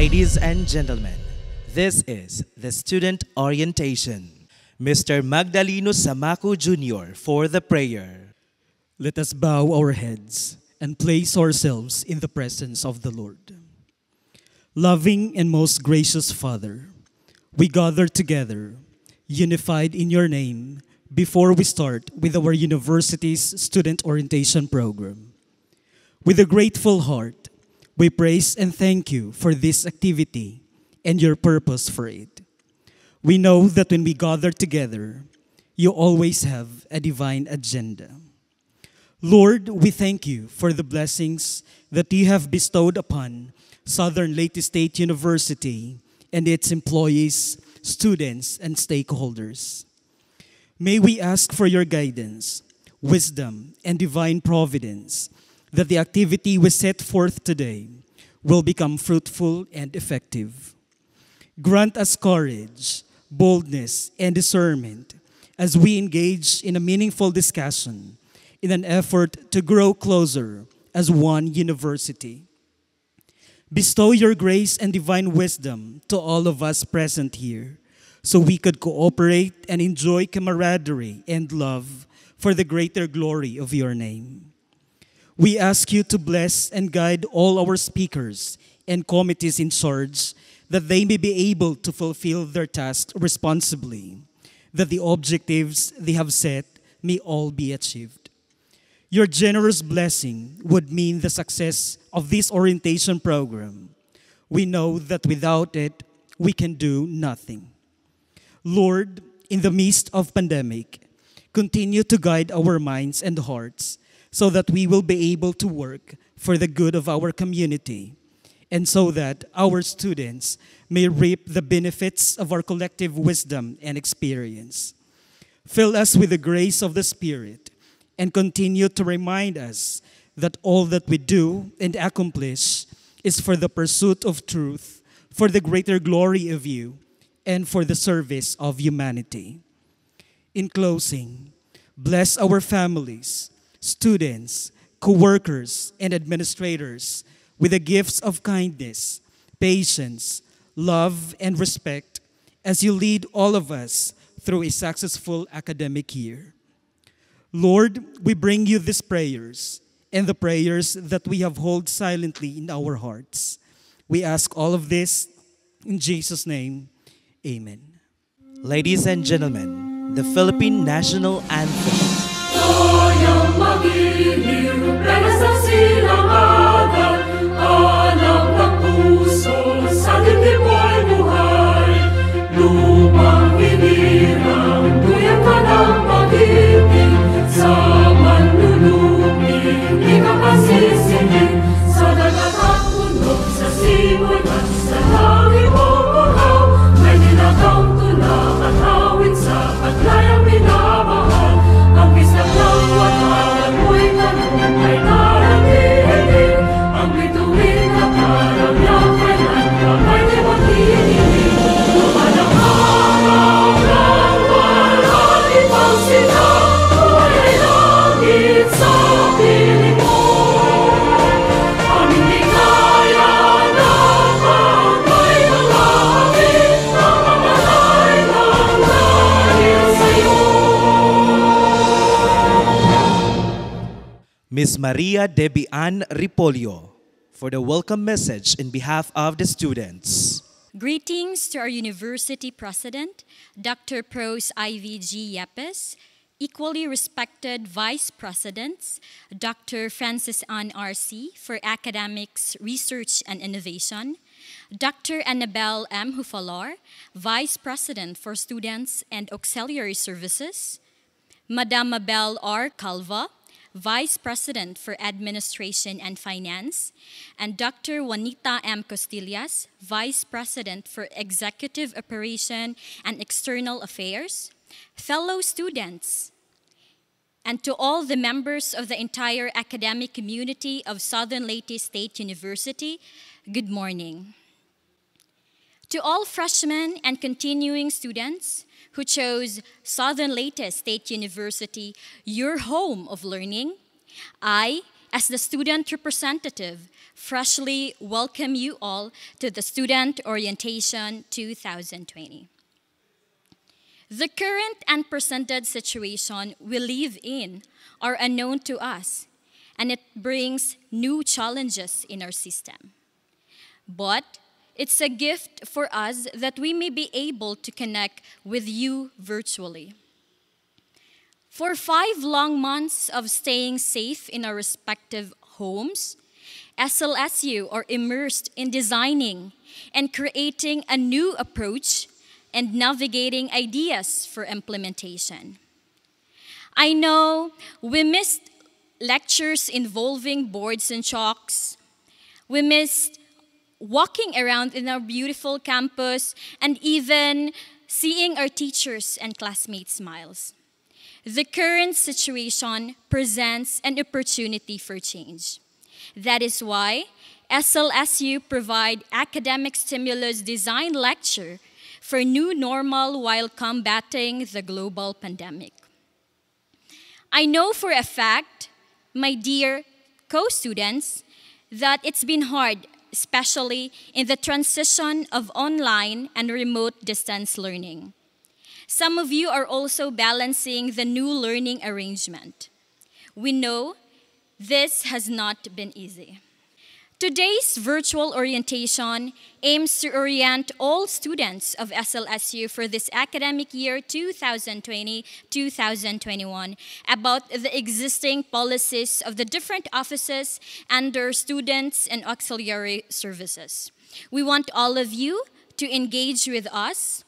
Ladies and gentlemen, this is the student orientation. Mr. Magdaleno Samako Jr. for the prayer. Let us bow our heads and place ourselves in the presence of the Lord. Loving and most gracious Father, we gather together, unified in your name, before we start with our university's student orientation program. With a grateful heart, we praise and thank you for this activity and your purpose for it. We know that when we gather together, you always have a divine agenda. Lord, we thank you for the blessings that you have bestowed upon Southern Leyte State University and its employees, students, and stakeholders. May we ask for your guidance, wisdom, and divine providence that the activity we set forth today will become fruitful and effective. Grant us courage, boldness, and discernment as we engage in a meaningful discussion in an effort to grow closer as one university. Bestow your grace and divine wisdom to all of us present here so we could cooperate and enjoy camaraderie and love for the greater glory of your name. We ask you to bless and guide all our speakers and committees in charge that they may be able to fulfill their tasks responsibly, that the objectives they have set may all be achieved. Your generous blessing would mean the success of this orientation program. We know that without it, we can do nothing. Lord, in the midst of pandemic, continue to guide our minds and hearts so that we will be able to work for the good of our community and so that our students may reap the benefits of our collective wisdom and experience. Fill us with the grace of the Spirit and continue to remind us that all that we do and accomplish is for the pursuit of truth, for the greater glory of you, and for the service of humanity. In closing, bless our families, students, co-workers, and administrators with the gifts of kindness, patience, love, and respect as you lead all of us through a successful academic year. Lord, we bring you these prayers and the prayers that we have held silently in our hearts. We ask all of this in Jesus' name. Amen. Ladies and gentlemen, the Philippine National Anthem. Yang magiliw, presa silang agal, alam ng puso sa dibdib ay buhay. Lumang hinirang, tuyang ka ng pag-ibig, sa manlulupi, di ka pasisingin, sa dagat at bundok, sa simoy at sa langit o buhaw, may dinatang tulang at hawid sa paglayang pinamahal. Ang isang lawan at ako'y ganun ay narating. Ang bituin at harang lakay at kamay di mo tinigil. Tuhan ang araw ng marami pang sila. Tuhan ay langit sa piling mo. Aming di kaya na pangay ng langit na mamalay ng dahil sa'yo. Ms. Maria Debbie Ann Repolio for the welcome message in behalf of the students. Greetings to our University President, Dr. Prose Ivy G. Yepes, equally respected Vice Presidents, Dr. Francis Ann R.C. for Academics, Research and Innovation, Dr. Annabelle M. Hufalar, Vice President for Students and Auxiliary Services, Madam Mabel R. Calva, Vice President for Administration and Finance, and Dr. Juanita M. Costillas, Vice President for Executive Operation and External Affairs, fellow students, and to all the members of the entire academic community of Southern Leyte State University, good morning. To all freshmen and continuing students who chose Southern Leyte State University, your home of learning, I, as the student representative freshly welcome you all to the Student Orientation 2020. The current and presented situation we live in are unknown to us, and it brings new challenges in our system. But it's a gift for us that we may be able to connect with you virtually. For 5 long months of staying safe in our respective homes, SLSU are immersed in designing and creating a new approach and navigating ideas for implementation. I know we missed lectures involving boards and chalks. We missed walking around in our beautiful campus and even seeing our teachers and classmates' smiles. The current situation presents an opportunity for change. That is why SLSU provides academic stimulus design lecture for new normal while combating the global pandemic. I know for a fact, my dear co-students, that it's been hard, especially in the transition of online and remote distance learning. Some of you are also balancing the new learning arrangement. We know this has not been easy. Today's virtual orientation aims to orient all students of SLSU for this academic year 2020-2021 about the existing policies of the different offices and their students and auxiliary services. We want all of you to engage with us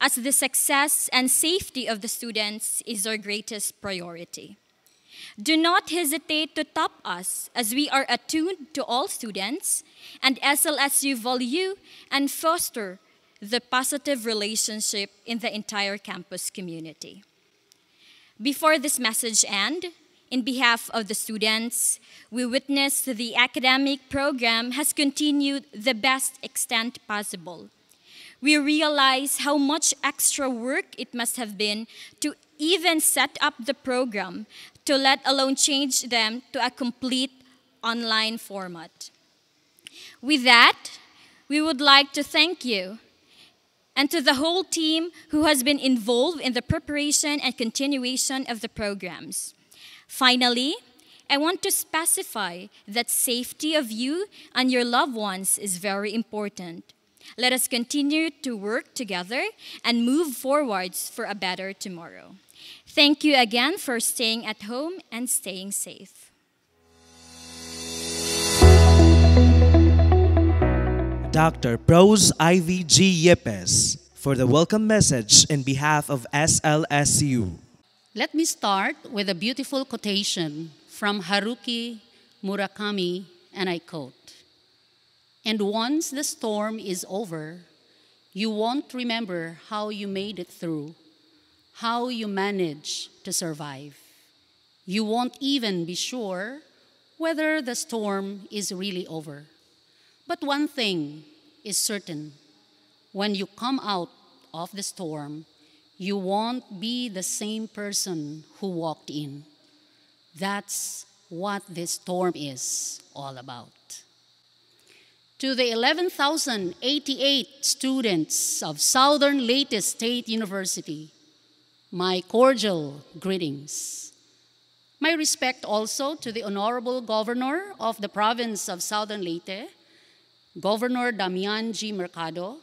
as the success and safety of the students is our greatest priority. Do not hesitate to tap us as we are attuned to all students and SLSU value and foster the positive relationship in the entire campus community. Before this message ends, in behalf of the students, we witnessed the academic program has continued the best extent possible. We realize how much extra work it must have been to even set up the program, to let alone change them to a complete online format. With that, we would like to thank you and to the whole team who has been involved in the preparation and continuation of the programs. Finally, I want to specify that safety of you and your loved ones is very important. Let us continue to work together and move forwards for a better tomorrow. Thank you again for staying at home and staying safe. Dr. Prose Ivy G. Yepes for the welcome message in behalf of SLSU. Let me start with a beautiful quotation from Haruki Murakami, and I quote, "And once the storm is over, you won't remember how you made it through, how you managed to survive. You won't even be sure whether the storm is really over. But one thing is certain, when you come out of the storm, you won't be the same person who walked in. That's what this storm is all about." To the 11,088 students of Southern Leyte State University, my cordial greetings. My respect also to the Honorable Governor of the Province of Southern Leyte, Governor Damian G. Mercado,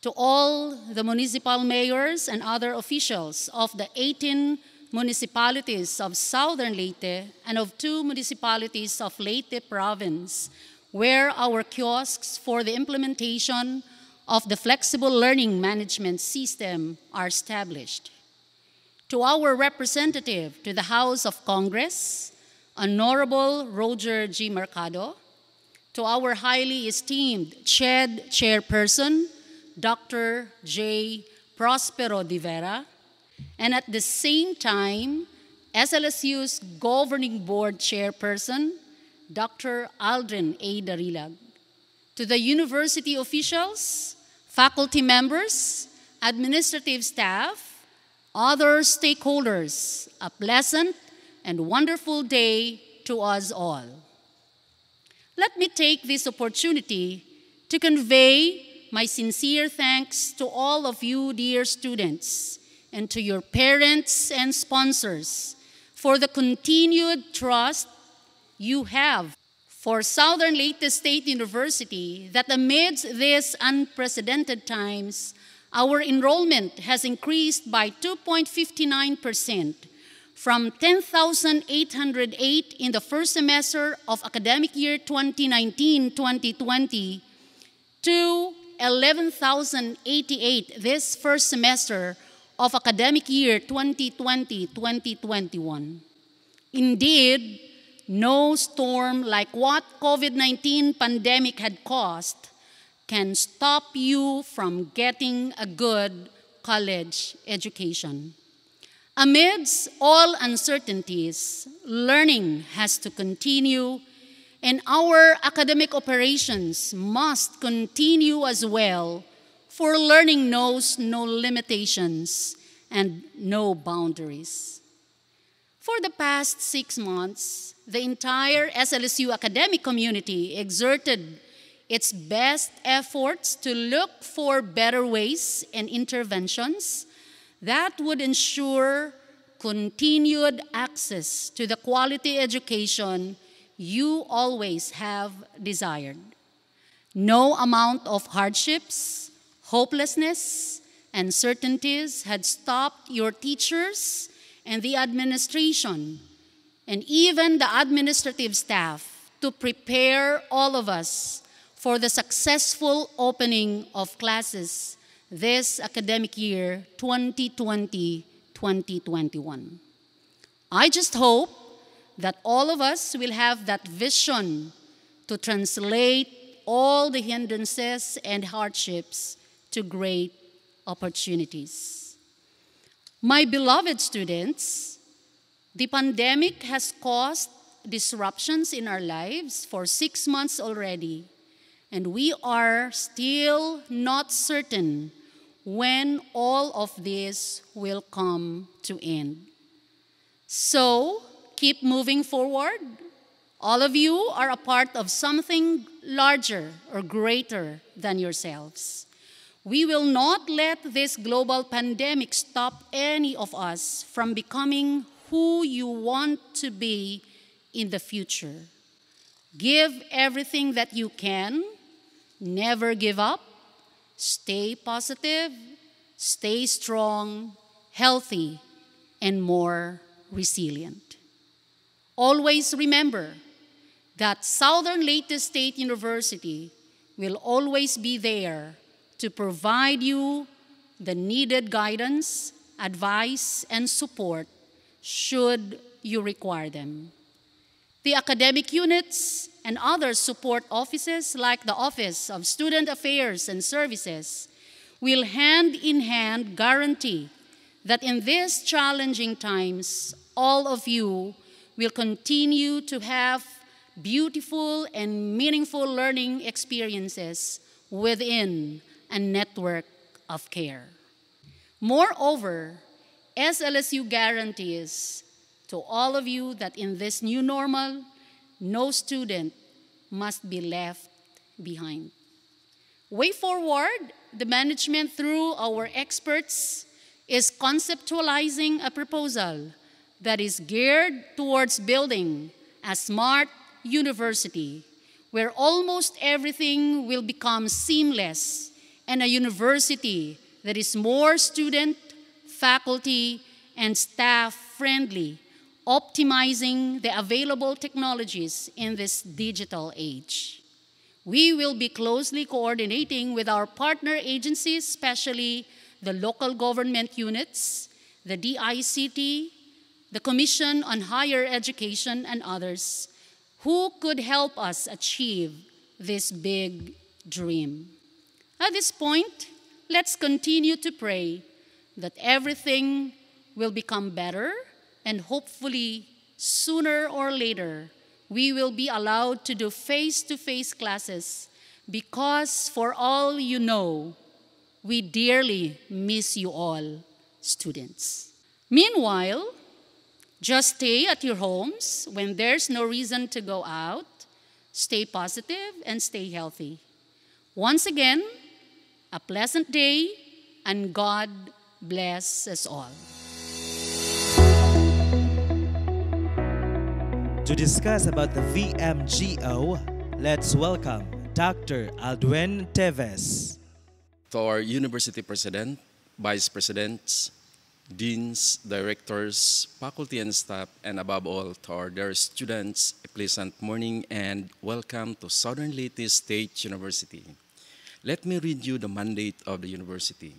to all the municipal mayors and other officials of the 18 municipalities of Southern Leyte and of 2 municipalities of Leyte Province, where our kiosks for the implementation of the flexible learning management system are established. To our representative to the House of Congress, Honorable Roger G. Mercado, to our highly esteemed CHED chairperson, Dr. J. Prospero de Vera, and at the same time, SLSU's governing board chairperson, Dr. Aldrin A. Darilag, to the university officials, faculty members, administrative staff, other stakeholders, a pleasant and wonderful day to us all. Let me take this opportunity to convey my sincere thanks to all of you, dear students, and to your parents and sponsors for the continued trust you have for Southern Leyte State University that amidst these unprecedented times, our enrollment has increased by 2.59% from 10,808 in the first semester of academic year 2019-2020 to 11,088 this first semester of academic year 2020-2021. Indeed, no storm like what COVID-19 pandemic had caused can stop you from getting a good college education. Amidst all uncertainties, learning has to continue, and our academic operations must continue as well, for learning knows no limitations and no boundaries. For the past 6 months, the entire SLSU academic community exerted its best efforts to look for better ways and interventions that would ensure continued access to the quality education you always have desired. No amount of hardships, hopelessness, and uncertainties had stopped your teachers and the administration, and even the administrative staff, to prepare all of us for the successful opening of classes this academic year, 2020-2021. I just hope that all of us will have that vision to translate all the hindrances and hardships to great opportunities. My beloved students, the pandemic has caused disruptions in our lives for 6 months already, and we are still not certain when all of this will come to end. So, keep moving forward. All of you are a part of something larger or greater than yourselves. We will not let this global pandemic stop any of us from becoming who you want to be in the future. Give everything that you can. Never give up. Stay positive, stay strong, healthy, and more resilient. Always remember that Southern Leyte State University will always be there to provide you the needed guidance, advice, and support should you require them. The academic units and other support offices like the Office of Student Affairs and Services will hand in hand guarantee that in these challenging times, all of you will continue to have beautiful and meaningful learning experiences within a network of care. Moreover, SLSU guarantees to all of you that in this new normal, no student must be left behind. Way forward, the management through our experts is conceptualizing a proposal that is geared towards building a smart university where almost everything will become seamless, and a university that is more student, faculty, and staff friendly, optimizing the available technologies in this digital age. We will be closely coordinating with our partner agencies, especially the local government units, the DICT, the Commission on Higher Education, and others who could help us achieve this big dream. At this point, let's continue to pray that everything will become better, and hopefully, sooner or later, we will be allowed to do face-to-face classes, because for all you know, we dearly miss you all, students. Meanwhile, just stay at your homes when there's no reason to go out. stay positive, and stay healthy. Once again, a pleasant day, and God bless us all. To discuss about the VMGO, let's welcome Dr. Aldwin Teves. To our university president, vice presidents, deans, directors, faculty and staff, and above all, to our dear students, a pleasant morning and welcome to Southern Leyte State University. Let me read you the mandate of the university.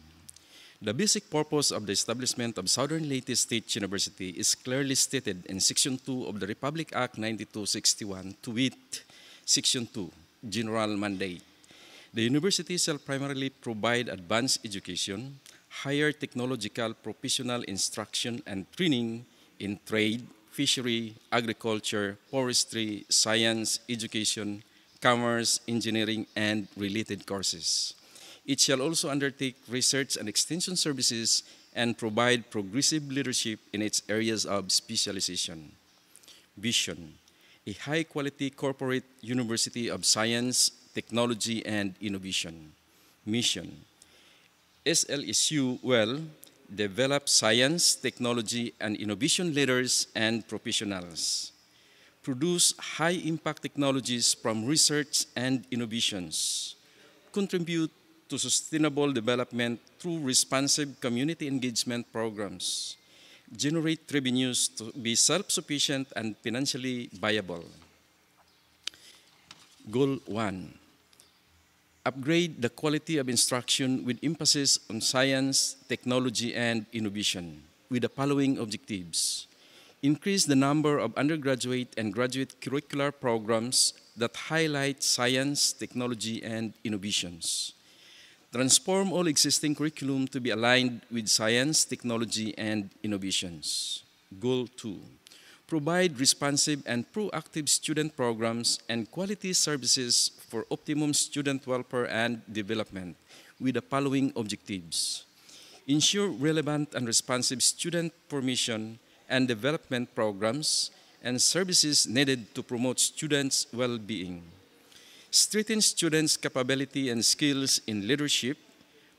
The basic purpose of the establishment of Southern Leyte State University is clearly stated in Section 2 of the Republic Act 9261, to wit, Section 2, General Mandate. The university shall primarily provide advanced education, higher technological professional instruction and training in trade, fishery, agriculture, forestry, science, education, commerce, engineering, and related courses. It shall also undertake research and extension services and provide progressive leadership in its areas of specialization. Vision: a high-quality corporate university of science, technology, and innovation. Mission: SLSU will develop science, technology, and innovation leaders and professionals. Produce high-impact technologies from research and innovations. Contribute to sustainable development through responsive community engagement programs. Generate revenues to be self-sufficient and financially viable. Goal 1. Upgrade the quality of instruction with emphasis on science, technology, and innovation with the following objectives. Increase the number of undergraduate and graduate curricular programs that highlight science, technology, and innovations. Transform all existing curriculum to be aligned with science, technology, and innovations. Goal 2. Provide responsive and proactive student programs and quality services for optimum student welfare and development with the following objectives. Ensure relevant and responsive student formation and development programs and services needed to promote students' well-being. Strengthen students' capability and skills in leadership,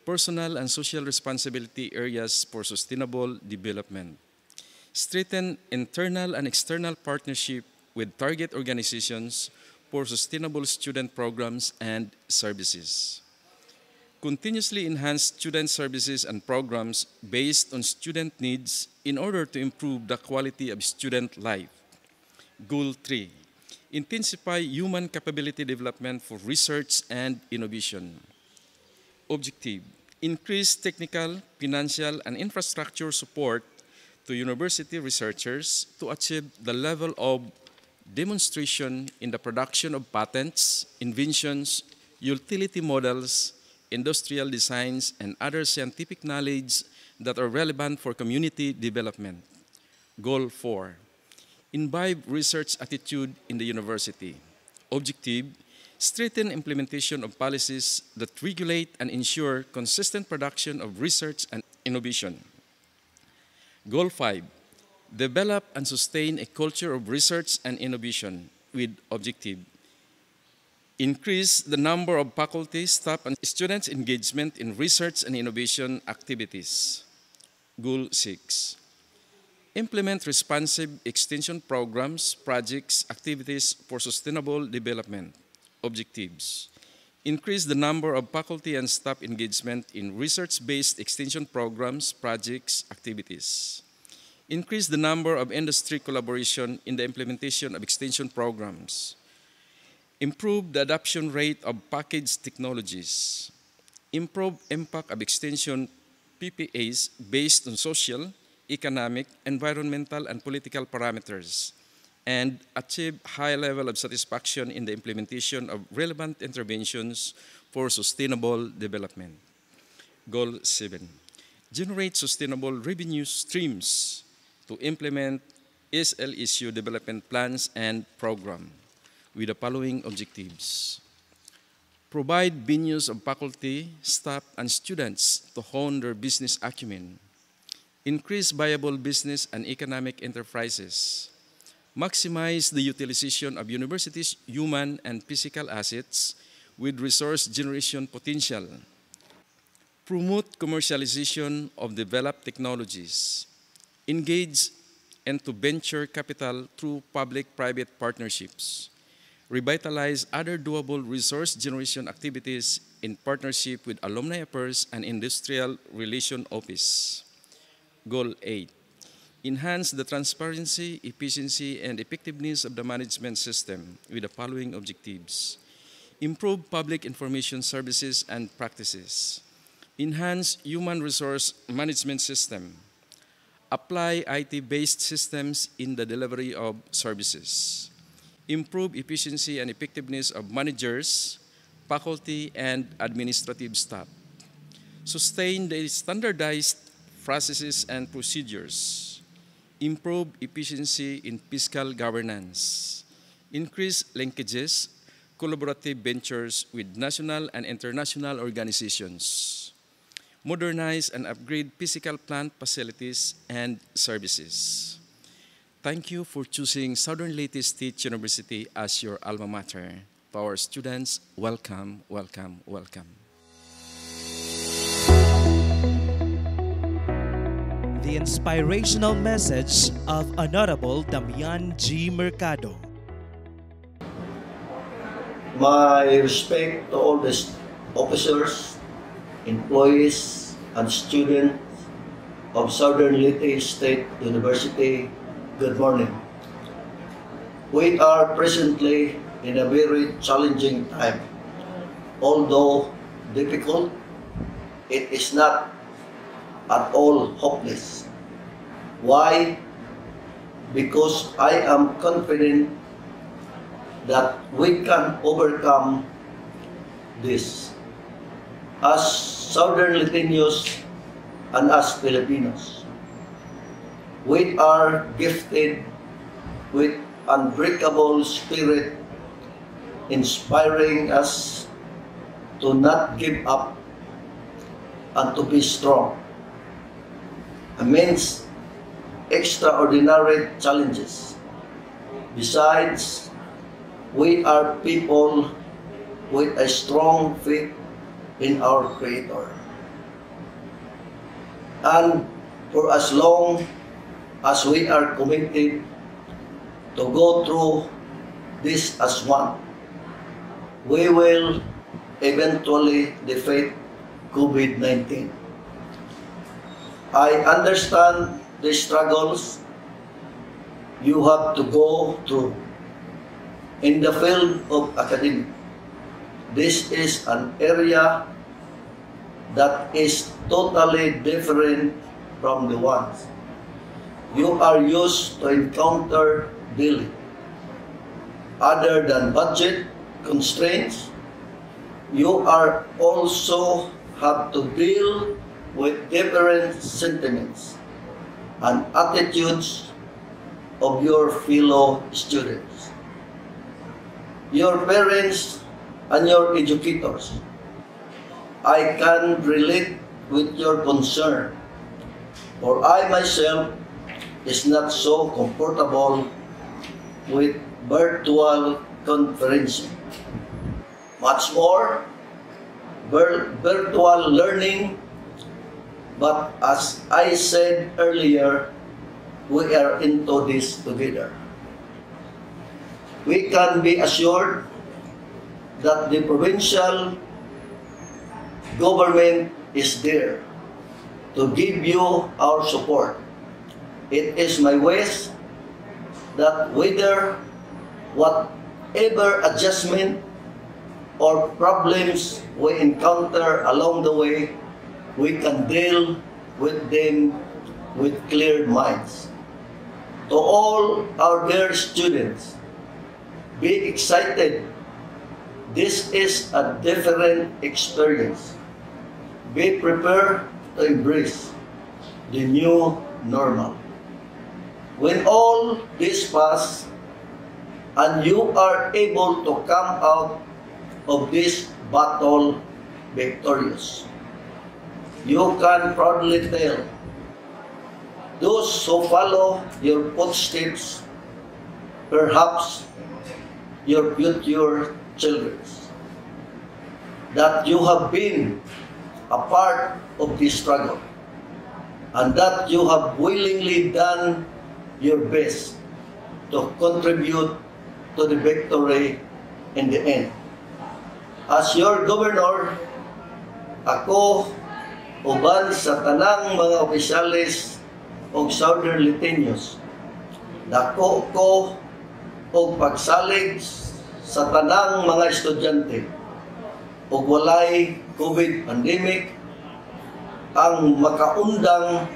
personal and social responsibility areas for sustainable development. Strengthen internal and external partnership with target organizations for sustainable student programs and services. Continuously enhance student services and programs based on student needs in order to improve the quality of student life. Goal 3. Intensify human capability development for research and innovation. Objective: increase technical, financial, and infrastructure support to university researchers to achieve the level of demonstration in the production of patents, inventions, utility models, industrial designs, and other scientific knowledge that are relevant for community development. Goal 4. Imbibe research attitude in the university. Objective: strengthen implementation of policies that regulate and ensure consistent production of research and innovation. Goal 5. Develop and sustain a culture of research and innovation with objective: increase the number of faculty, staff, and students' engagement in research and innovation activities. Goal 6. Implement responsive extension programs, projects, activities for sustainable development. Objectives: increase the number of faculty and staff engagement in research-based extension programs, projects, activities. Increase the number of industry collaboration in the implementation of extension programs. Improve the adoption rate of packaged technologies. Improve impact of extension PPAs based on social, economic, environmental, and political parameters, and achieve high level of satisfaction in the implementation of relevant interventions for sustainable development. Goal 7. Generate sustainable revenue streams to implement SLSU development plans and program with the following objectives. Provide venues of faculty, staff, and students to hone their business acumen. Increase viable business and economic enterprises. maximize the utilization of universities' human and physical assets with resource generation potential, promote commercialization of developed technologies, engage into venture capital through public-private partnerships, revitalize other doable resource generation activities in partnership with Alumni Affairs and Industrial Relations Office. Goal 8, enhance the transparency, efficiency, and effectiveness of the management system with the following objectives. Improve public information services and practices. Enhance human resource management system. Apply IT-based systems in the delivery of services. Improve efficiency and effectiveness of managers, faculty, and administrative staff. Sustain the standardized processes and procedures. Improve efficiency in fiscal governance. Increase linkages, collaborative ventures with national and international organizations. Modernize and upgrade physical plant facilities and services. Thank you for choosing Southern Leyte State University as your alma mater. To our students, welcome, welcome, welcome. The inspirational message of Honorable Damian G. Mercado. My respect to all the officers, employees, and students of Southern Leyte State University, good morning. We are presently in a very challenging time. Although difficult, it is not at all hopeless. Why? Because I am confident that we can overcome this as Southern Latinos and as Filipinos. We are gifted with unbreakable spirit, inspiring us to not give up and to be strong amidst extraordinary challenges. Besides, we are people with a strong faith in our Creator. And for as long as we are committed to go through this as one, we will eventually defeat COVID-19. I understand the struggles you have to go through. In the field of academia, this is an area that is totally different from the ones you are used to encounter daily. Other than budget constraints, you are also have to deal with different sentiments and attitudes of your fellow students, your parents, and your educators. I can relate with your concern, for I myself is not so comfortable with virtual conferencing. Much more, virtual learning, but as I said earlier, we are into this together. We can be assured that the provincial government is there to give you our support. It is my wish that whether whatever adjustment or problems we encounter along the way, we can deal with them with clear minds. To all our dear students, be excited. This is a different experience. Be prepared to embrace the new normal. When all this passes and you are able to come out of this battle victorious, you can proudly tell those who follow your footsteps perhaps your future children, that you have been a part of this struggle and that you have willingly done your best to contribute to the victory in the end. As your governor, ako uban sa tanang mga opisyalis o Southern Leyteños, dako ko o pagsalig sa tanang mga estudyante o walay COVID pandemic ang makaundang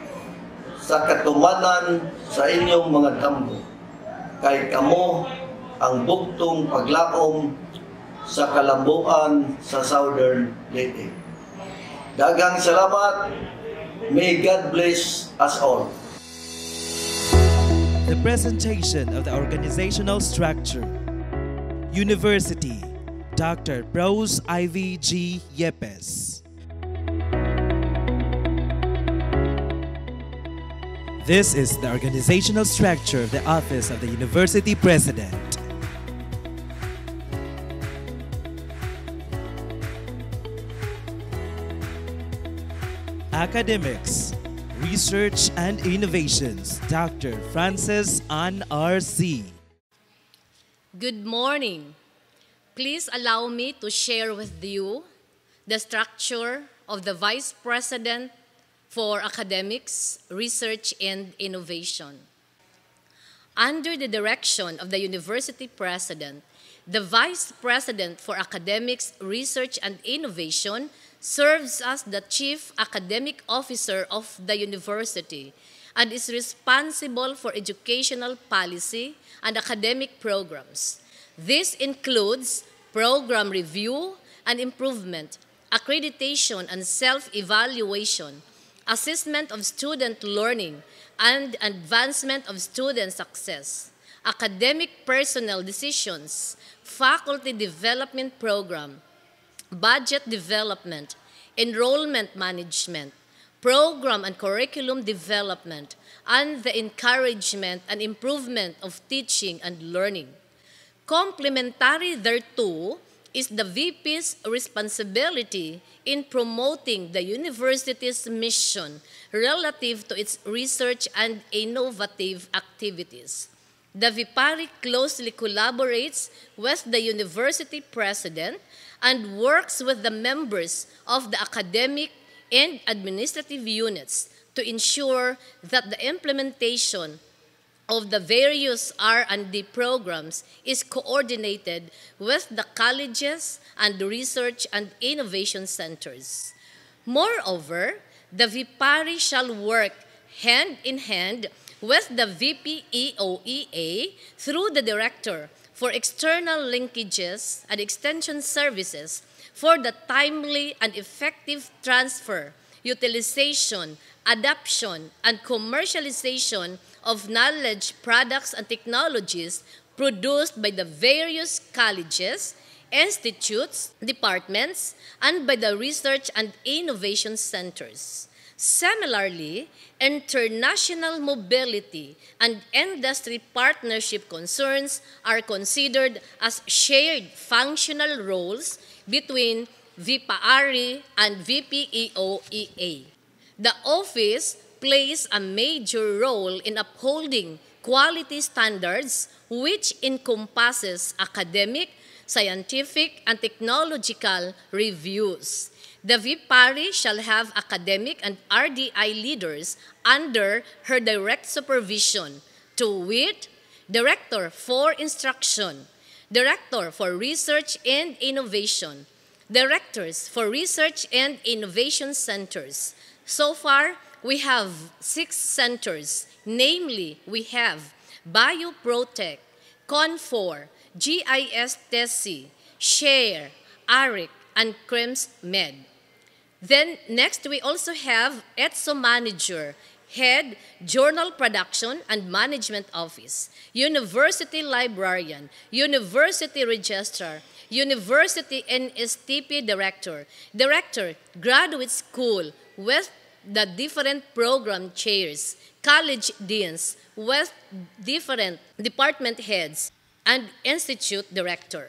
sa katumanan sa inyong mga damgo kay kamo ang buktong paglaom sa kalambuan sa Southern Leyte. Dagang salamat. May God bless us all. The presentation of the organizational structure. University, Dr. Prose Ivy G. Yepes. This is the organizational structure of the Office of the University President. Academics, Research and Innovations, Dr. Francis Ann R.C. Good morning. Please allow me to share with you the structure of the Vice President for Academics, Research and Innovation. Under the direction of the University President, the Vice President for Academics, Research and Innovation serves as the Chief Academic Officer of the University and is responsible for educational policy and academic programs. This includes program review and improvement, accreditation and self-evaluation, assessment of student learning, and advancement of student success, academic personnel decisions, faculty development program, budget development, enrollment management, program and curriculum development, and the encouragement and improvement of teaching and learning. Complementary thereto is the VP's responsibility in promoting the university's mission relative to its research and innovative activities. The VPARI closely collaborates with the University President and works with the members of the academic and administrative units to ensure that the implementation of the various R&D programs is coordinated with the colleges and the research and innovation centers. Moreover, the VPARI shall work hand in hand with the VPEOEA through the Director for External Linkages and Extension Services for the timely and effective transfer, utilization, adoption, and commercialization of knowledge, products, and technologies produced by the various colleges, institutes, departments, and by the research and innovation centers. Similarly, international mobility and industry partnership concerns are considered as shared functional roles between VPARI and VPEOEA. The office plays a major role in upholding quality standards, which encompasses academic, scientific, and technological reviews. The VPARI shall have academic and RDI leaders under her direct supervision, to wit, Director for Instruction, Director for Research and Innovation, Directors for Research and Innovation Centers. So far, we have 6 centers, namely, we have BioProtec, Confor, GIS TESI, SHARE, ARIC, and CRIMS-Med. Then next, we also have ETSO Manager, Head, Journal Production and Management Office, University Librarian, University Registrar, University NSTP Director, Director, Graduate School with the different program chairs, college deans with different department heads and institute director.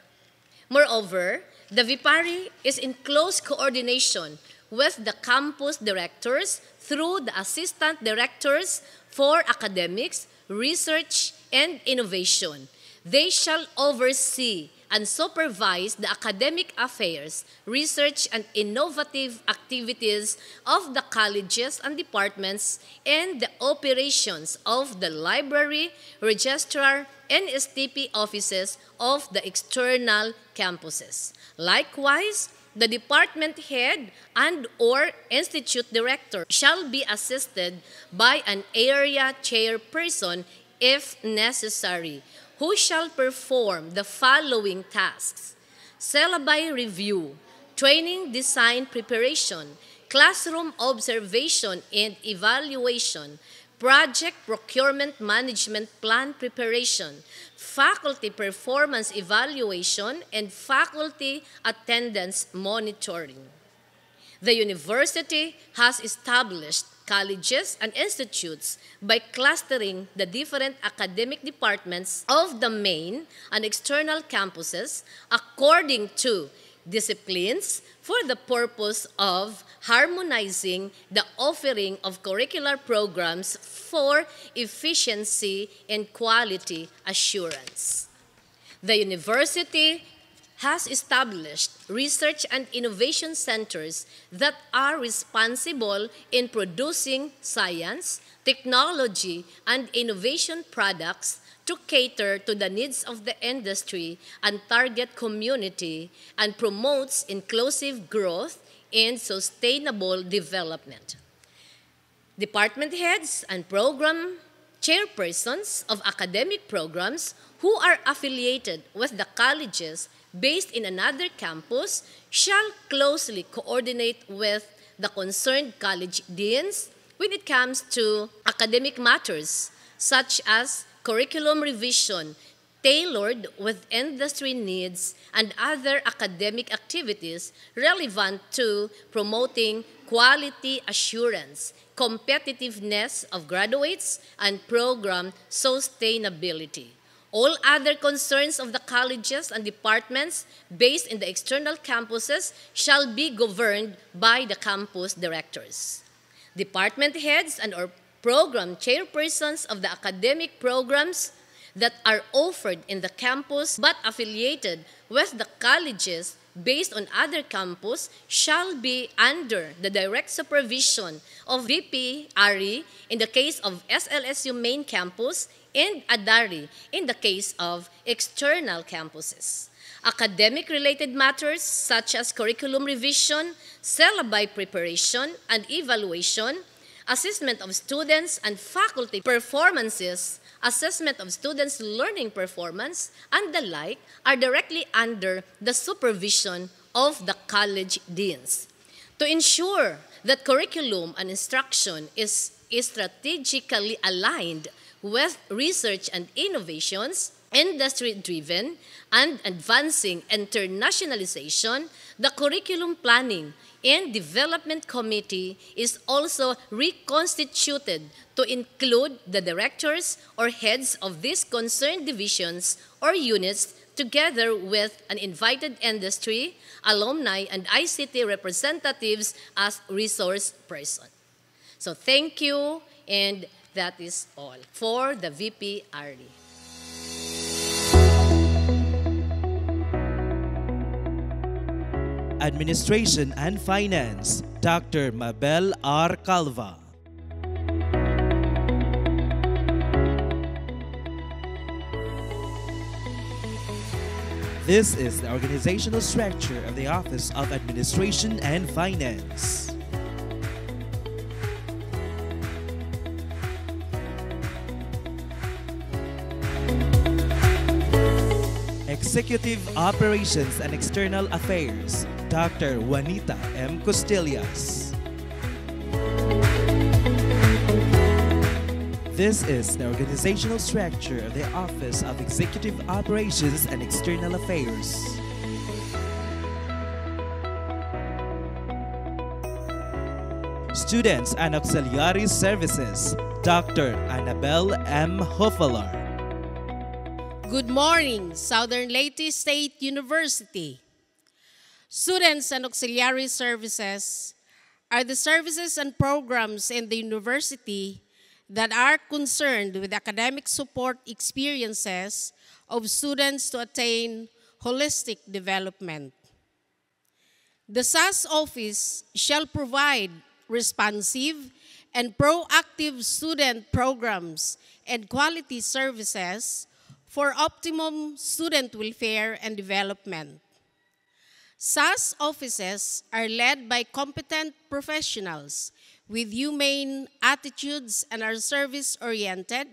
Moreover, the VIPARI is in close coordination with the campus directors through the assistant directors for academics, research, and innovation. They shall oversee and supervise the academic affairs, research, and innovative activities of the colleges and departments and the operations of the library, registrar, and NSTP offices of the external campuses. Likewise, the department head and/or institute director shall be assisted by an area chairperson if necessary, who shall perform the following tasks: syllabi review, training design preparation, classroom observation and evaluation, project procurement management plan preparation, faculty performance evaluation, and faculty attendance monitoring. The university has established colleges and institutes by clustering the different academic departments of the main and external campuses according to disciplines for the purpose of harmonizing the offering of curricular programs for efficiency and quality assurance. The university has established research and innovation centers that are responsible in producing science, technology, and innovation products to cater to the needs of the industry and target community, and promotes inclusive growth and sustainable development. Department heads and program chairpersons of academic programs who are affiliated with the colleges based in another campus shall closely coordinate with the concerned college deans when it comes to academic matters such as curriculum revision tailored with industry needs and other academic activities relevant to promoting quality assurance, competitiveness of graduates, and program sustainability. All other concerns of the colleges and departments based in the external campuses shall be governed by the campus directors. Department heads and/or program chairpersons of the academic programs that are offered in the campus but affiliated with the colleges based on other campus shall be under the direct supervision of VP-ARI in the case of SLSU main campus and ADARI in the case of external campuses. Academic-related matters such as curriculum revision, syllabi preparation and evaluation, assessment of students and faculty performances, assessment of students' learning performance, and the like are directly under the supervision of the college deans. To ensure that curriculum and instruction is strategically aligned with research and innovations, industry-driven, and advancing internationalization, the Curriculum Planning and Development Committee is also reconstituted to include the directors or heads of these concerned divisions or units together with an invited industry, alumni, and ICT representatives as resource person. So thank you, and that is all for the VP-ARI. Administration and Finance, Dr. Mabel R. Calva. This is the organizational structure of the Office of Administration and Finance. Executive Operations and External Affairs, Dr. Juanita M. Costillas. This is the organizational structure of the Office of Executive Operations and External Affairs. Students and Auxiliary Services, Dr. Annabelle M. Hufalar. Good morning, Southern Leyte State University. Students and Auxiliary Services are the services and programs in the university that are concerned with academic support experiences of students to attain holistic development. The SAS office shall provide responsive and proactive student programs and quality services for optimum student welfare and development. SAS offices are led by competent professionals with humane attitudes and are service-oriented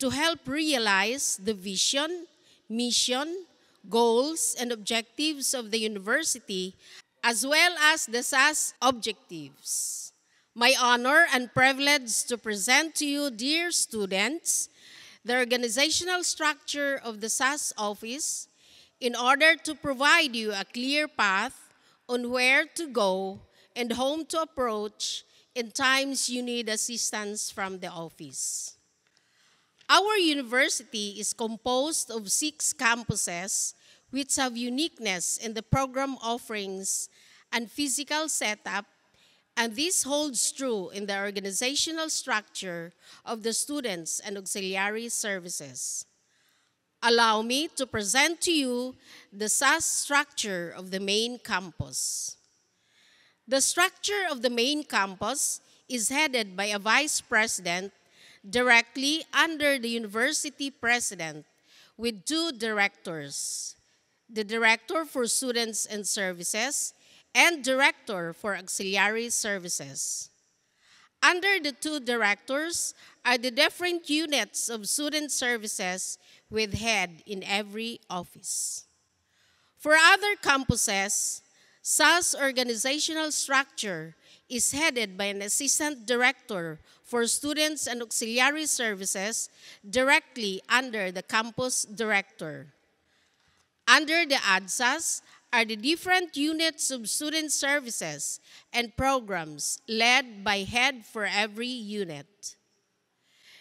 to help realize the vision, mission, goals, and objectives of the university as well as the SAS objectives. My honor and privilege to present to you, dear students, the organizational structure of the SAS office in order to provide you a clear path on where to go and whom to approach in times you need assistance from the office. Our university is composed of 6 campuses which have uniqueness in the program offerings and physical setup, and this holds true in the organizational structure of the students and auxiliary services. Allow me to present to you the SAS structure of the main campus. The structure of the main campus is headed by a vice president directly under the university president with 2 directors: the Director for Students and Services and Director for Auxiliary Services. Under the 2 directors are the different units of student services with head in every office. For other campuses, SAS organizational structure is headed by an Assistant Director for Students and Auxiliary Services directly under the campus director. Under the ADSAS are the different units of student services and programs led by head for every unit.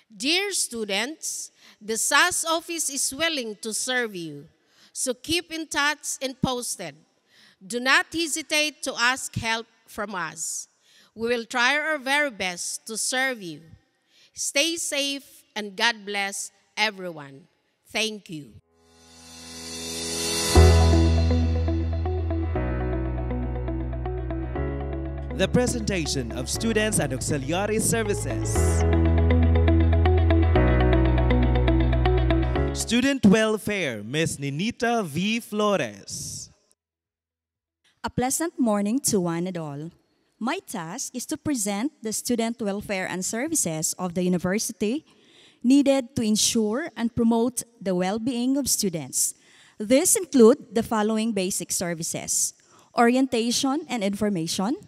Dear students, the SAS office is willing to serve you, so keep in touch and posted. Do not hesitate to ask help from us. We will try our very best to serve you. Stay safe and God bless everyone. Thank you. The presentation of Students and Auxiliary Services. Student Welfare, Ms. Ninita V. Flores. A pleasant morning to one and all. My task is to present the student welfare and services of the university needed to ensure and promote the well-being of students. These include the following basic services: orientation and information,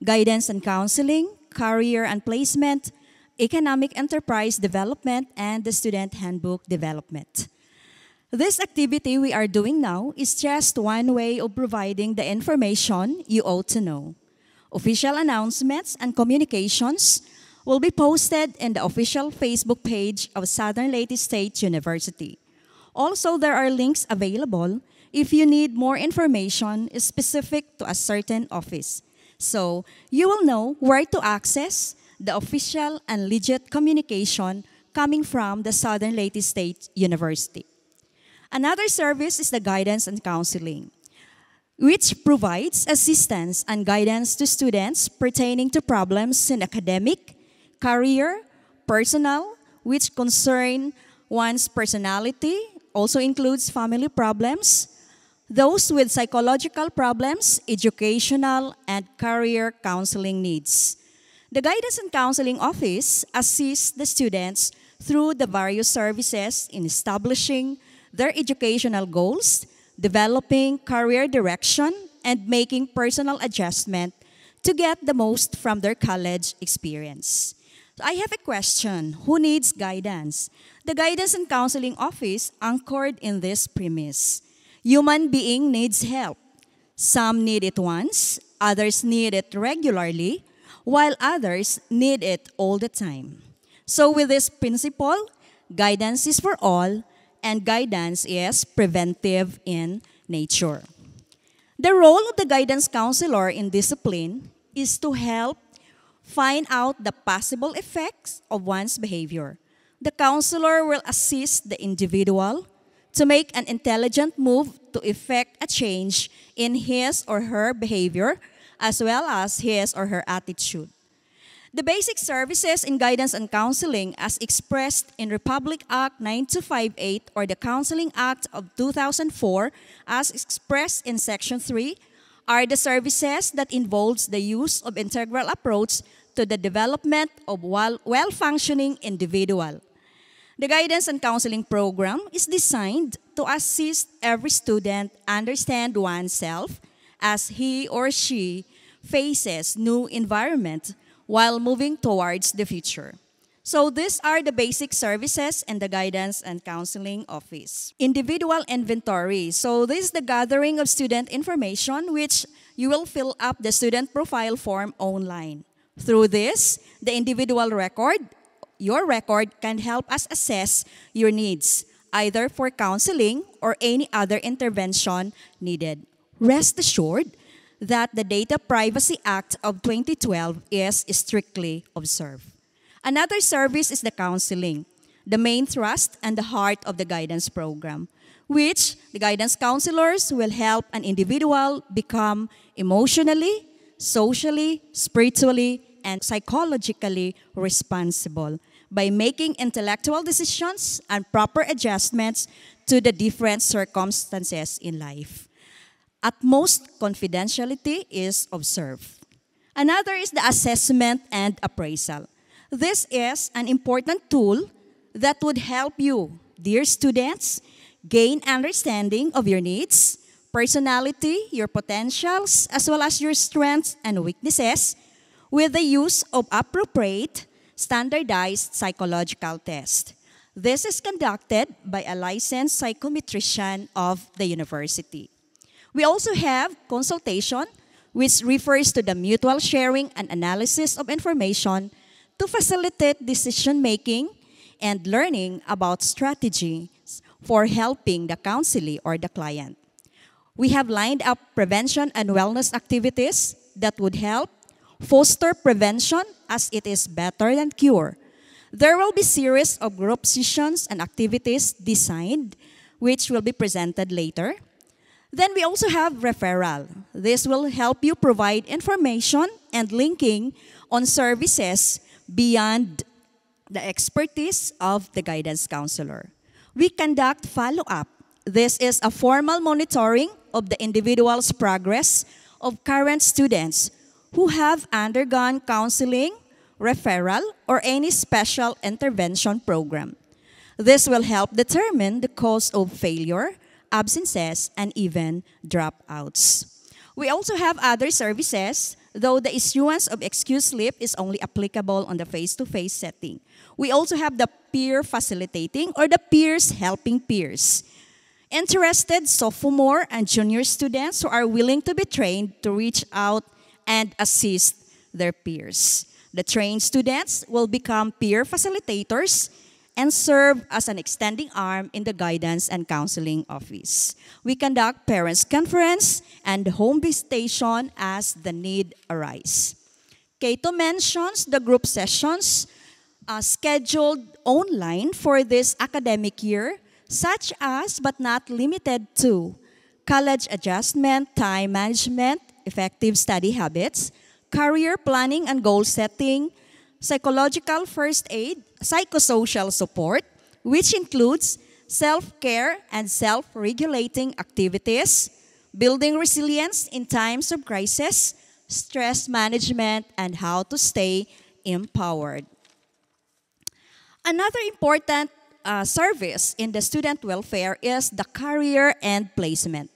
guidance and counseling, career and placement, economic enterprise development, and the student handbook development. This activity we are doing now is just one way of providing the information you ought to know. Official announcements and communications will be posted in the official Facebook page of Southern Leyte State University. Also, there are links available if you need more information specific to a certain office, so you will know where to access the official and legit communication coming from the Southern Leyte State University. Another service is the guidance and counseling, which provides assistance and guidance to students pertaining to problems in academic, career, personal, which concern one's personality, also includes family problems, those with psychological problems, educational, and career counseling needs. The Guidance and Counseling Office assists the students through the various services in establishing their educational goals, developing career direction, and making personal adjustment to get the most from their college experience. So I have a question: who needs guidance? The Guidance and Counseling Office anchored in this premise. Human being needs help. Some need it once, others need it regularly, while others need it all the time. So with this principle, guidance is for all, and guidance is preventive in nature. The role of the guidance counselor in discipline is to help find out the possible effects of one's behavior. The counselor will assist the individual to make an intelligent move to effect a change in his or her behavior as well as his or her attitude. The basic services in guidance and counseling as expressed in Republic Act 9258 or the Counseling Act of 2004 as expressed in Section 3 are the services that involves the use of integral approach to the development of well-functioning individual. The guidance and counseling program is designed to assist every student understand oneself as he or she faces new environment while moving towards the future. So these are the basic services in the guidance and counseling office. Individual inventory. So this is the gathering of student information which you will fill up the student profile form online. Through this, the individual record, your record can help us assess your needs, either for counseling or any other intervention needed. Rest assured that the Data Privacy Act of 2012 is strictly observed. Another service is the counseling, the main thrust and the heart of the guidance program, which the guidance counselors will help an individual become emotionally, socially, spiritually, and psychologically responsible by making intellectual decisions and proper adjustments to the different circumstances in life. Utmost confidentiality is observed. Another is the assessment and appraisal. This is an important tool that would help you, dear students, gain understanding of your needs, personality, your potentials, as well as your strengths and weaknesses, with the use of appropriate standardized psychological tests. This is conducted by a licensed psychometrician of the university. We also have consultation, which refers to the mutual sharing and analysis of information to facilitate decision-making and learning about strategies for helping the counselee or the client. We have lined up prevention and wellness activities that would help foster prevention as it is better than cure. There will be series of group sessions and activities designed, which will be presented later. Then we also have referral. This will help you provide information and linking on services beyond the expertise of the guidance counselor. We conduct follow-up. This is a formal monitoring of the individual's progress of current students who have undergone counseling, referral, or any special intervention program. This will help determine the cause of failure, absences, and even dropouts. We also have other services, though the issuance of excused leave is only applicable on the face-to-face setting. We also have the peer facilitating or the peers helping peers. Interested sophomore and junior students who are willing to be trained to reach out and assist their peers. The trained students will become peer facilitators and serve as an extending arm in the guidance and counseling office. We conduct parents' conference and home visitation as the need arises. Cato mentions the group sessions scheduled online for this academic year, such as, but not limited to, college adjustment, time management, effective study habits, career planning and goal setting, psychological first aid, psychosocial support, which includes self-care and self-regulating activities, building resilience in times of crisis, stress management, and how to stay empowered. Another important service in the student welfare is the career and placement.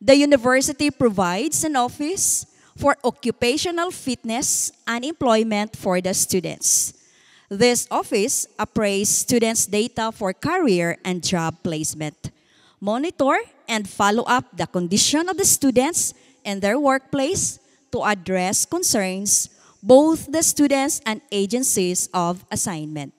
The university provides an office for occupational fitness and employment for the students. This office appraises students' data for career and job placement, monitor and follow up the condition of the students in their workplace to address concerns both the students and agencies of assignment.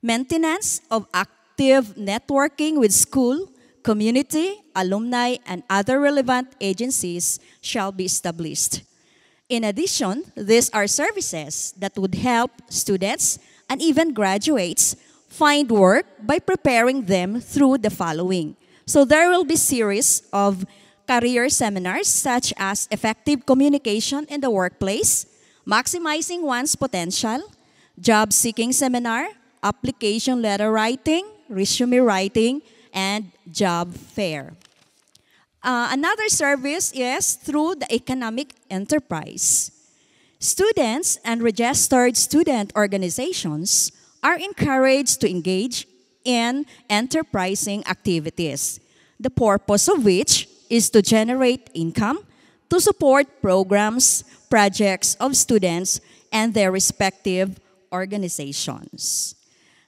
Maintenance of active networking with school, community, alumni, and other relevant agencies shall be established. In addition, these are services that would help students and even graduates find work by preparing them through the following. So there will be a series of career seminars such as effective communication in the workplace, maximizing one's potential, job-seeking seminar, application letter writing, resume writing, and job fair. Another service is through the economic enterprise. Students and registered student organizations are encouraged to engage in enterprising activities, the purpose of which is to generate income to support programs, projects of students, and their respective organizations.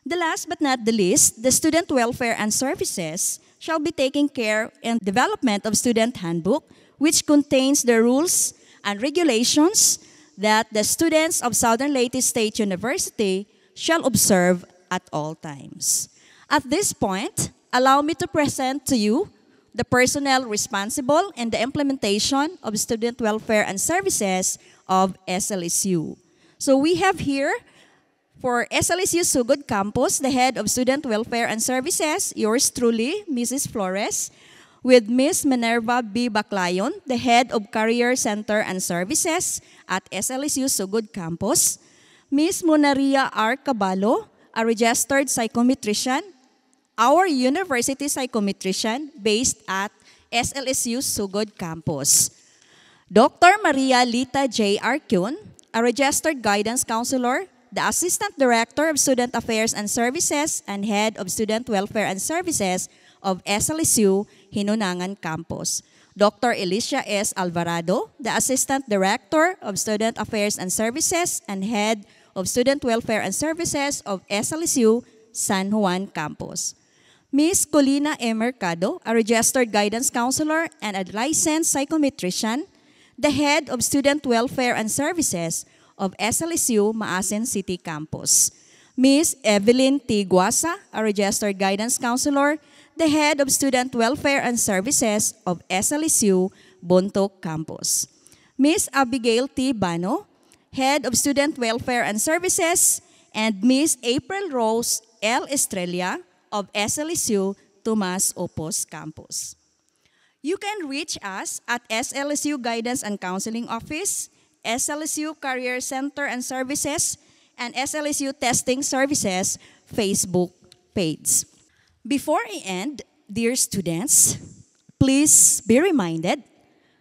The last but not the least, the student welfare and services shall be taking care in development of student handbook, which contains the rules and regulations that the students of Southern Leyte State University shall observe at all times. At this point, allow me to present to you the personnel responsible in the implementation of student welfare and services of SLSU. So we have here for SLSU Sugod Campus, the head of student welfare and services, yours truly, Mrs. Flores, with Ms. Minerva B. Baclayon, the head of career center and services at SLSU Sugod Campus, Ms. Monaria R. Caballo, a registered psychometrician, our university psychometrician based at SLSU Sugod Campus. Dr. Maria Lita J. Arquion, a registered guidance counselor, the assistant director of student affairs and services and head of student welfare and services of SLSU Hinunangan Campus. Dr. Elisha S. Alvarado, the Assistant Director of Student Affairs and Services and Head of Student Welfare and Services of SLSU San Juan Campus. Ms. Colina M. Mercado, a Registered Guidance Counselor and a Licensed Psychometrician, the Head of Student Welfare and Services of SLSU Maasin City Campus. Ms. Evelyn T. Guasa, a Registered Guidance Counselor, the head of Student Welfare and Services of SLSU Bontoc Campus. Ms. Abigail T. Bano, head of Student Welfare and Services, and Ms. April Rose L. Estrella of SLSU Tomas Opos Campus. You can reach us at SLSU Guidance and Counseling Office, SLSU Career Center and Services, and SLSU Testing Services Facebook page. Before I end, dear students, please be reminded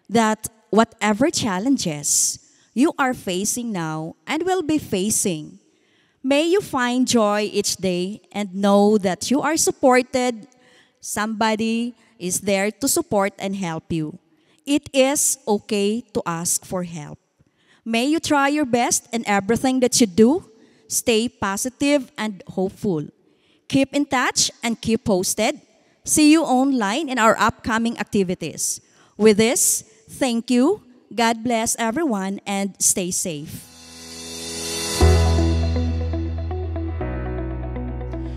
that whatever challenges you are facing now and will be facing, may you find joy each day and know that you are supported. Somebody is there to support and help you. It is okay to ask for help. May you try your best in everything that you do. Stay positive and hopeful. Keep in touch and keep posted. See you online in our upcoming activities. With this, thank you. God bless everyone and stay safe.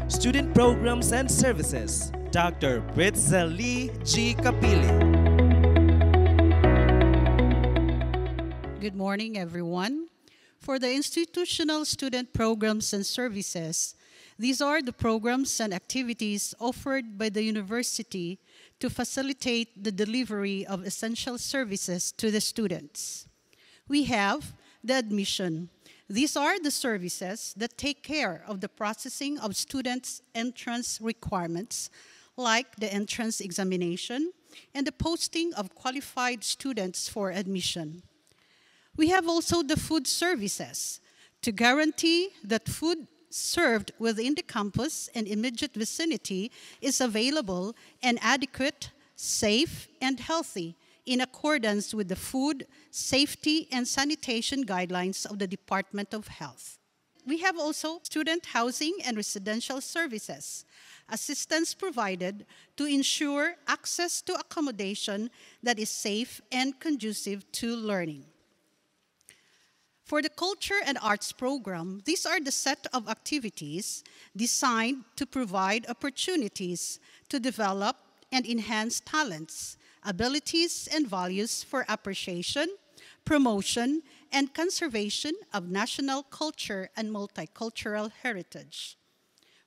Student Programs and Services, Dr. Britza Lee G. Kapili. Good morning, everyone. For the Institutional Student Programs and Services, these are the programs and activities offered by the university to facilitate the delivery of essential services to the students. We have the admission. These are the services that take care of the processing of students' entrance requirements, like the entrance examination and the posting of qualified students for admission. We have also the food services to guarantee that food served within the campus and immediate vicinity is available and adequate, safe, and healthy in accordance with the food, safety, and sanitation guidelines of the Department of Health. We have also student housing and residential services, assistance provided to ensure access to accommodation that is safe and conducive to learning. For the Culture and Arts program, these are the set of activities designed to provide opportunities to develop and enhance talents, abilities, and values for appreciation, promotion, and conservation of national culture and multicultural heritage.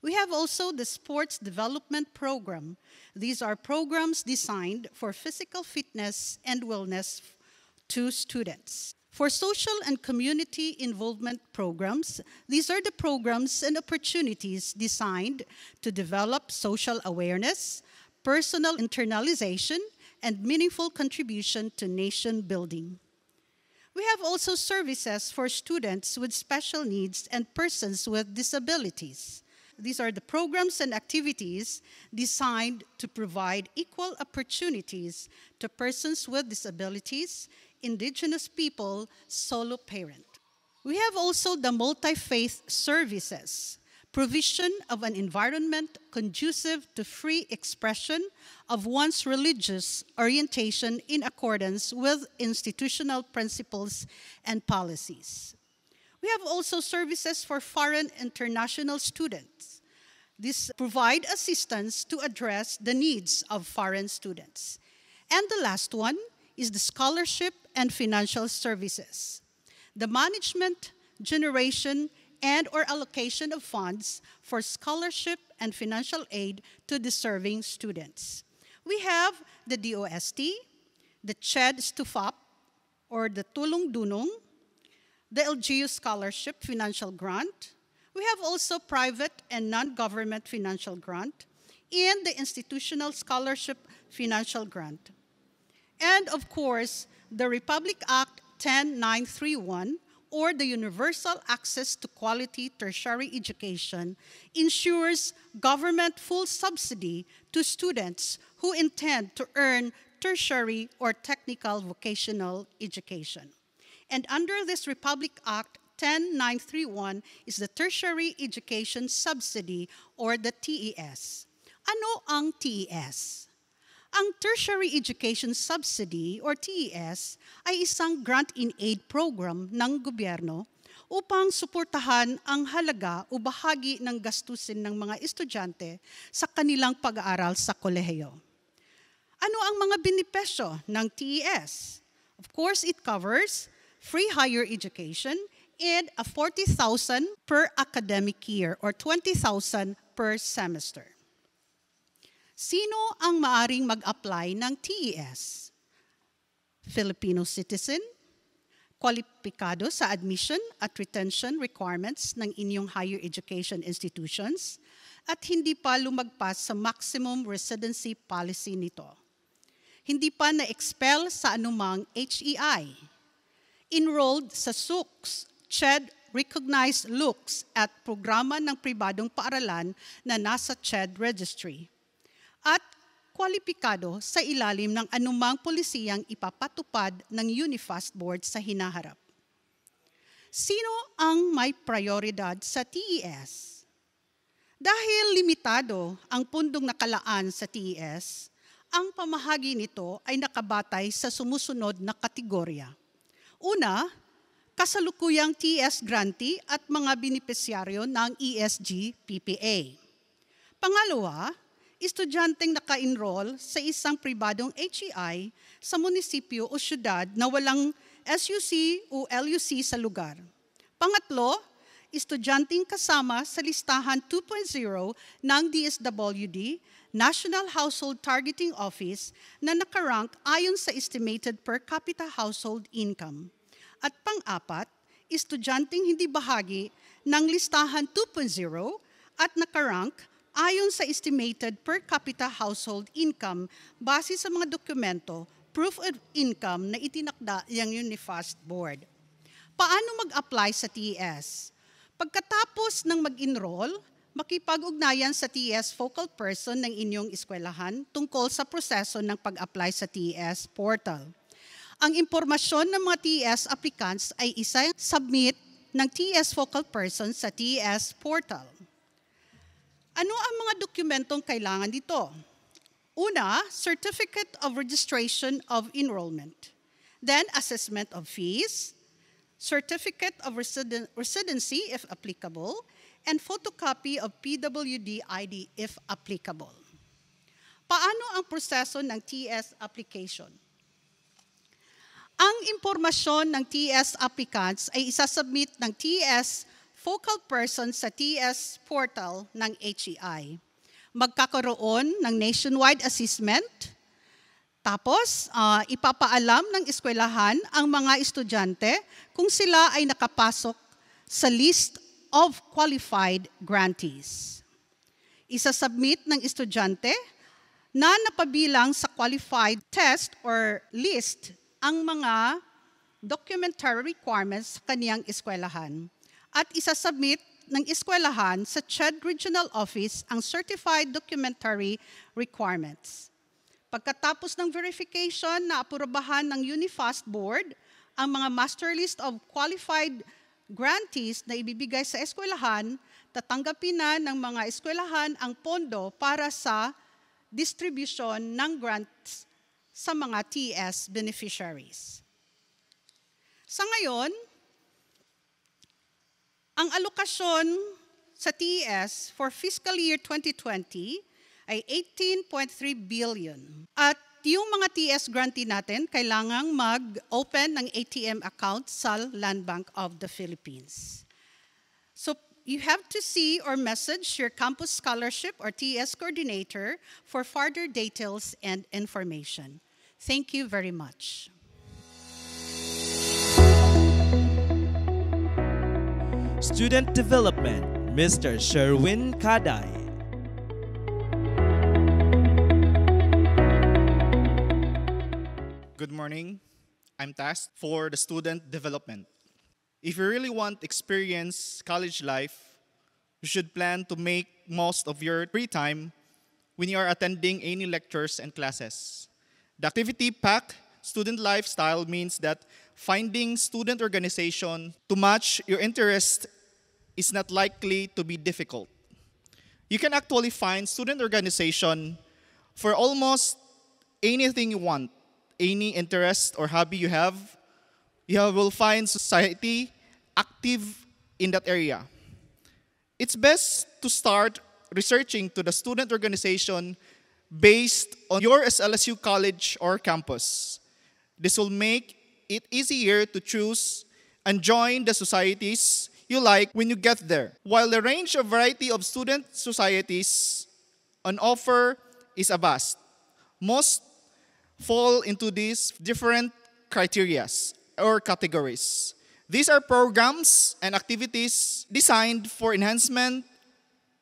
We have also the Sports Development Program. These are programs designed for physical fitness and wellness to students. For social and community involvement programs, these are the programs and opportunities designed to develop social awareness, personal internalization, and meaningful contribution to nation building. We have also services for students with special needs and persons with disabilities. These are the programs and activities designed to provide equal opportunities to persons with disabilities, Indigenous people, solo parent. We have also the multi-faith services, provision of an environment conducive to free expression of one's religious orientation in accordance with institutional principles and policies. We have also services for foreign international students. These provide assistance to address the needs of foreign students. And the last one is the scholarship and financial services. The management, generation, and or allocation of funds for scholarship and financial aid to deserving students. We have the DOST, the CHED STUFAP, or the Tulong Dunong, the LGU Scholarship Financial Grant. We have also private and non-government financial grant, and the Institutional Scholarship Financial Grant. And of course, the Republic Act 10931, or the Universal Access to Quality Tertiary Education, ensures government full subsidy to students who intend to earn tertiary or technical vocational education. And under this Republic Act 10931 is the Tertiary Education Subsidy, or the TES. Ano ang TES? Ang Tertiary Education Subsidy, or TES, ay isang grant-in-aid program ng gobyerno upang suportahan ang halaga o bahagi ng gastusin ng mga estudyante sa kanilang pag-aaral sa kolehiyo. Ano ang mga benepisyo ng TES? Of course, it covers free higher education and a 40,000 per academic year, or 20,000 per semester. Sino ang maaring mag-apply ng TES? Filipino citizen, kwalipikado sa admission at retention requirements ng inyong higher education institutions, at hindi pa lumagpas sa maximum residency policy nito. Hindi pa na-expel sa anumang HEI. Enrolled sa SUKS, CHED recognized looks at programa ng pribadong paaralan na nasa CHED registry, at kwalipikado sa ilalim ng anumang polisiyang ipapatupad ng UniFast Board sa hinaharap. Sino ang may prioridad sa TES? Dahil limitado ang pundong nakalaan sa TES, ang pamahagi nito ay nakabatay sa sumusunod na kategorya. Una, kasalukuyang TES grantee at mga benepisyaryo ng ESG PPA. Pangalawa, estudyanteng naka-enroll sa isang pribadong HEI sa munisipyo o syudad na walang SUC o LUC sa lugar. Pangatlo, estudyanteng kasama sa listahan 2.0 ng DSWD, National Household Targeting Office, na nakarank ayon sa estimated per capita household income. At pang-apat, estudyanteng hindi bahagi ng listahan 2.0 at nakarank ayon sa estimated per capita household income base sa mga dokumento, proof of income na itinakda ng UniFast Board. Paano mag-apply sa TES? Pagkatapos ng mag-enroll, makipag-ugnayan sa TES focal person ng inyong eskwelahan tungkol sa proseso ng pag-apply sa TES portal. Ang impormasyon ng mga TES applicants ay isa-submit ng TES focal person sa TES portal. Ano ang mga dokumentong kailangan dito? Una, Certificate of Registration of Enrollment. Then, Assessment of Fees, certificate of residency if applicable, and photocopy of PWD ID if applicable. Paano ang proseso ng TES application? Ang impormasyon ng TES applicants ay isasubmit ng TES focal person sa TES portal ng HEI. Magkakaroon ng nationwide assessment, tapos ipapaalam ng eskwelahan ang mga estudyante kung sila ay nakapasok sa list of qualified grantees. Isasubmit ng estudyante na napabilang sa qualified test or list ang mga documentary requirements sa kaniyang eskwelahan at isasubmit ng eskwelahan sa CHED Regional Office ang certified documentary requirements. Pagkatapos ng verification na aprobahan ng UniFast Board, ang mga master list of qualified grantees na ibibigay sa eskwelahan, tatanggapin na ng mga eskwelahan ang pondo para sa distribution ng grants sa mga TES beneficiaries. Sa ngayon, ang alokasyon sa TES for fiscal year 2020 ay 18.3 billion. At yung mga TES grantee natin, kailangang mag-open ng ATM account sa Land Bank of the Philippines. So, you have to see or message your campus scholarship or TES coordinator for further details and information. Thank you very much. Student Development, Mr. Sherwin Kaday. Good morning. I'm tasked for the student development. If you really want to experience college life, you should plan to make most of your free time when you are attending any lectures and classes. The activity-packed student lifestyle means that finding student organization to match your interest is not likely to be difficult. You can actually find student organization for almost anything you want, any interest or hobby you have. You will find society active in that area. It's best to start researching to the student organization based on your SLSU college or campus. This will make it easier to choose and join the societies you like when you get there. While the range of variety of student societies on offer is vast, most fall into these different criteria or categories. These are programs and activities designed for enhancement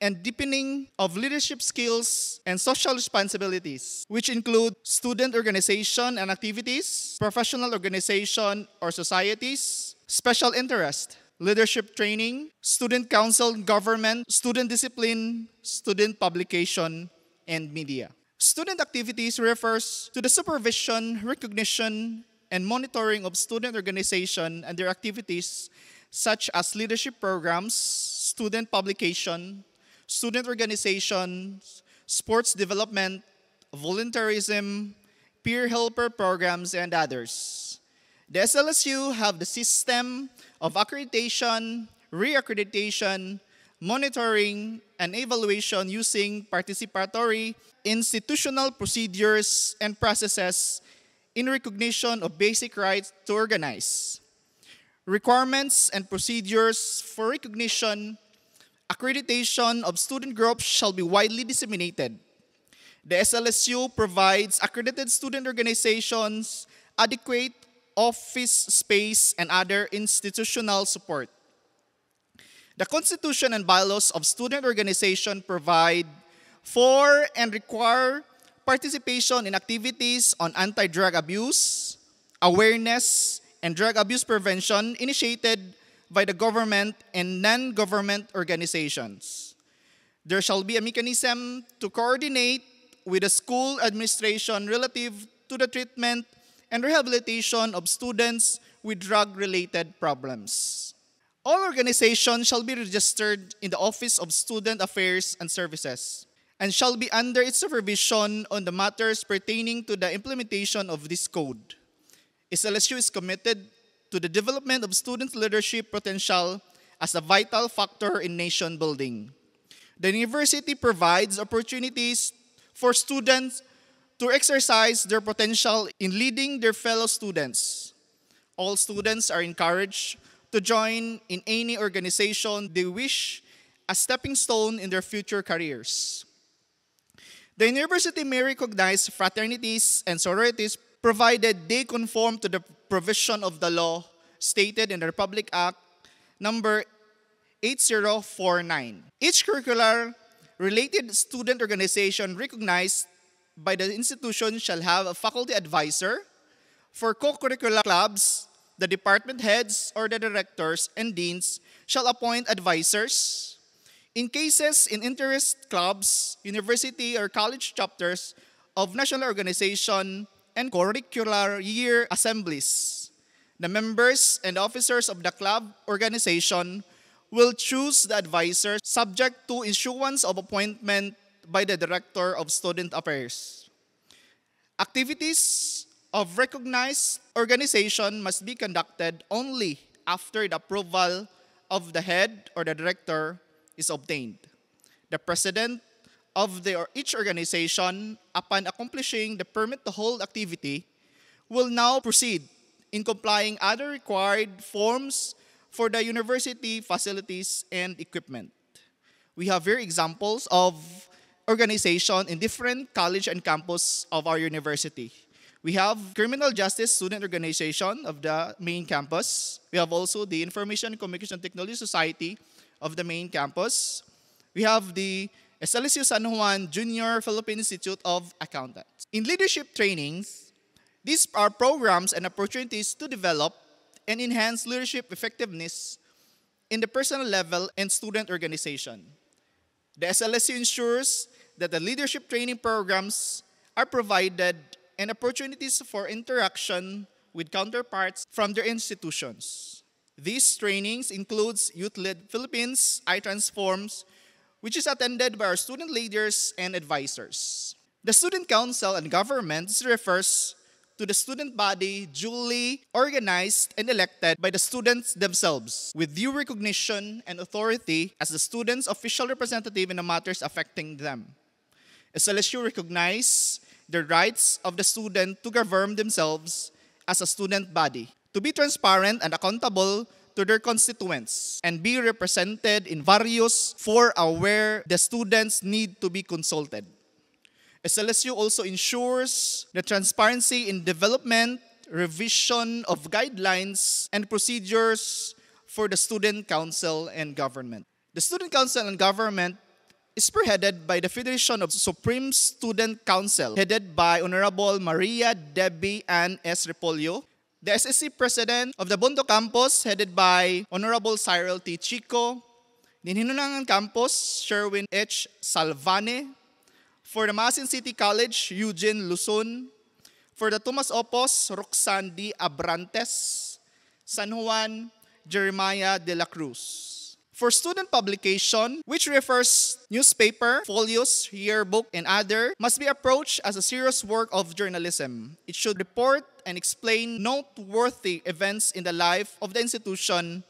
and deepening of leadership skills and social responsibilities, which include student organization and activities, professional organization or societies, special interest, leadership training, student council, government, student discipline, student publication, and media. Student activities refers to the supervision, recognition, and monitoring of student organization and their activities such as leadership programs, student publication, student organizations, sports development, volunteerism, peer helper programs, and others. The SLSU have the system of accreditation, reaccreditation, monitoring, and evaluation using participatory institutional procedures and processes in recognition of basic rights to organize. Requirements and procedures for recognition, accreditation of student groups shall be widely disseminated. The SLSU provides accredited student organizations adequate office space and other institutional support. The Constitution and bylaws of student organization provide for and require participation in activities on anti-drug abuse, awareness, and drug abuse prevention initiated by the government and non-government organizations. There shall be a mechanism to coordinate with the school administration relative to the treatment and rehabilitation of students with drug-related problems. All organizations shall be registered in the Office of Student Affairs and Services, and shall be under its supervision on the matters pertaining to the implementation of this code. SLSU is committed to the development of students' leadership potential as a vital factor in nation building. The university provides opportunities for students to exercise their potential in leading their fellow students. All students are encouraged to join in any organization they wish, a stepping stone in their future careers. The university may recognize fraternities and sororities provided they conform to the provision of the law stated in the Republic Act number 8049. Each curricular related student organization recognized by the institution shall have a faculty advisor for co-curricular clubs. The department heads or the directors and deans shall appoint advisors. In cases in interest clubs, university or college chapters of national organization and curricular year assemblies, the members and officers of the club organization will choose the advisor subject to issuance of appointment by the Director of Student Affairs. Activities of recognized organization must be conducted only after the approval of the head or the director is obtained. The president of each organization, upon accomplishing the permit to hold activity, will now proceed in complying other required forms for the university facilities and equipment. We have here examples of organization in different college and campus of our university. We have Criminal Justice Student Organization of the main campus. We have also the Information and Communication Technology Society of the main campus. We have the SLSU San Juan Junior Philippine Institute of Accountants. In leadership trainings, these are programs and opportunities to develop and enhance leadership effectiveness in the personal level and student organization. The SLSU ensures that the leadership training programs are provided and opportunities for interaction with counterparts from their institutions. These trainings includes Youth-Led Philippines, iTransforms, which is attended by our student leaders and advisors. The Student Council and Government refers to the student body duly organized and elected by the students themselves, with due recognition and authority as the students' official representative in the matters affecting them. SLSU recognizes the rights of the student to govern themselves as a student body, to be transparent and accountable to their constituents, and be represented in various fora where the students need to be consulted. SLSU also ensures the transparency in development, revision of guidelines, and procedures for the Student Council and Government. The Student Council and Government is spearheaded by the Federation of Supreme Student Council, headed by Honorable Maria Debbie Ann S. Repolio, the SSC President of the Bondo Campus, headed by Honorable Cyril T. Chico, the Ninunangan Campus, Sherwin H. Salvane, for the Masin City College, Eugene Luzon, for the Tomas Opos, Roxanne D. Abrantes, San Juan, Jeremiah De La Cruz. For student publication, which refers newspaper, folios, yearbook, and other, must be approached as a serious work of journalism. It should report and explain noteworthy events in the life of the institution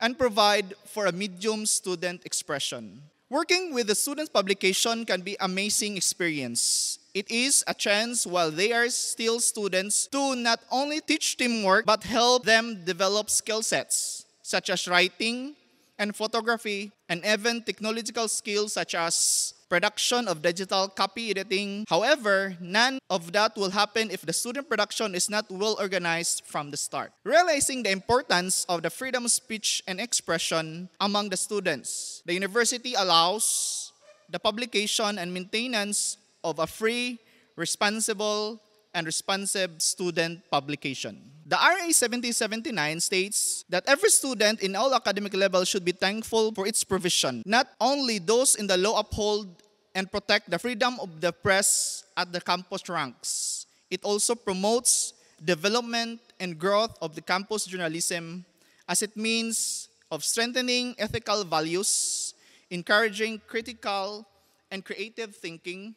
and provide for a medium student expression. Working with the students' publication can be an amazing experience. It is a chance while they are still students to not only teach teamwork but help them develop skill sets such as writing and photography, and even technological skills such as production of digital copy editing. However, none of that will happen if the student production is not well organized from the start. Realizing the importance of the freedom of speech and expression among the students, the university allows the publication and maintenance of a free, responsible, and responsive student publication. The RA 7079 states that every student in all academic levels should be thankful for its provision. Not only those in the law uphold and protect the freedom of the press at the campus ranks, it also promotes development and growth of the campus journalism as it means of strengthening ethical values, encouraging critical and creative thinking,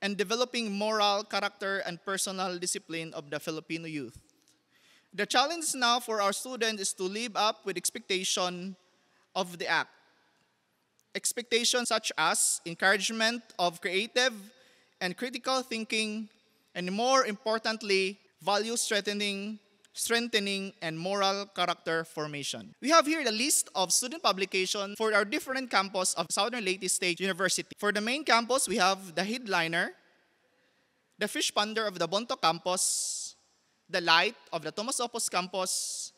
and developing moral character and personal discipline of the Filipino youth. The challenge now for our students is to live up with expectation of the act. Expectations such as encouragement of creative and critical thinking, and more importantly, value strengthening and moral character formation. We have here the list of student publications for our different campus of Southern Leyte State University. For the main campus, we have the Headliner, the Fish Ponder of the Bonto Campus, the Light of the Tomas Opos Campus,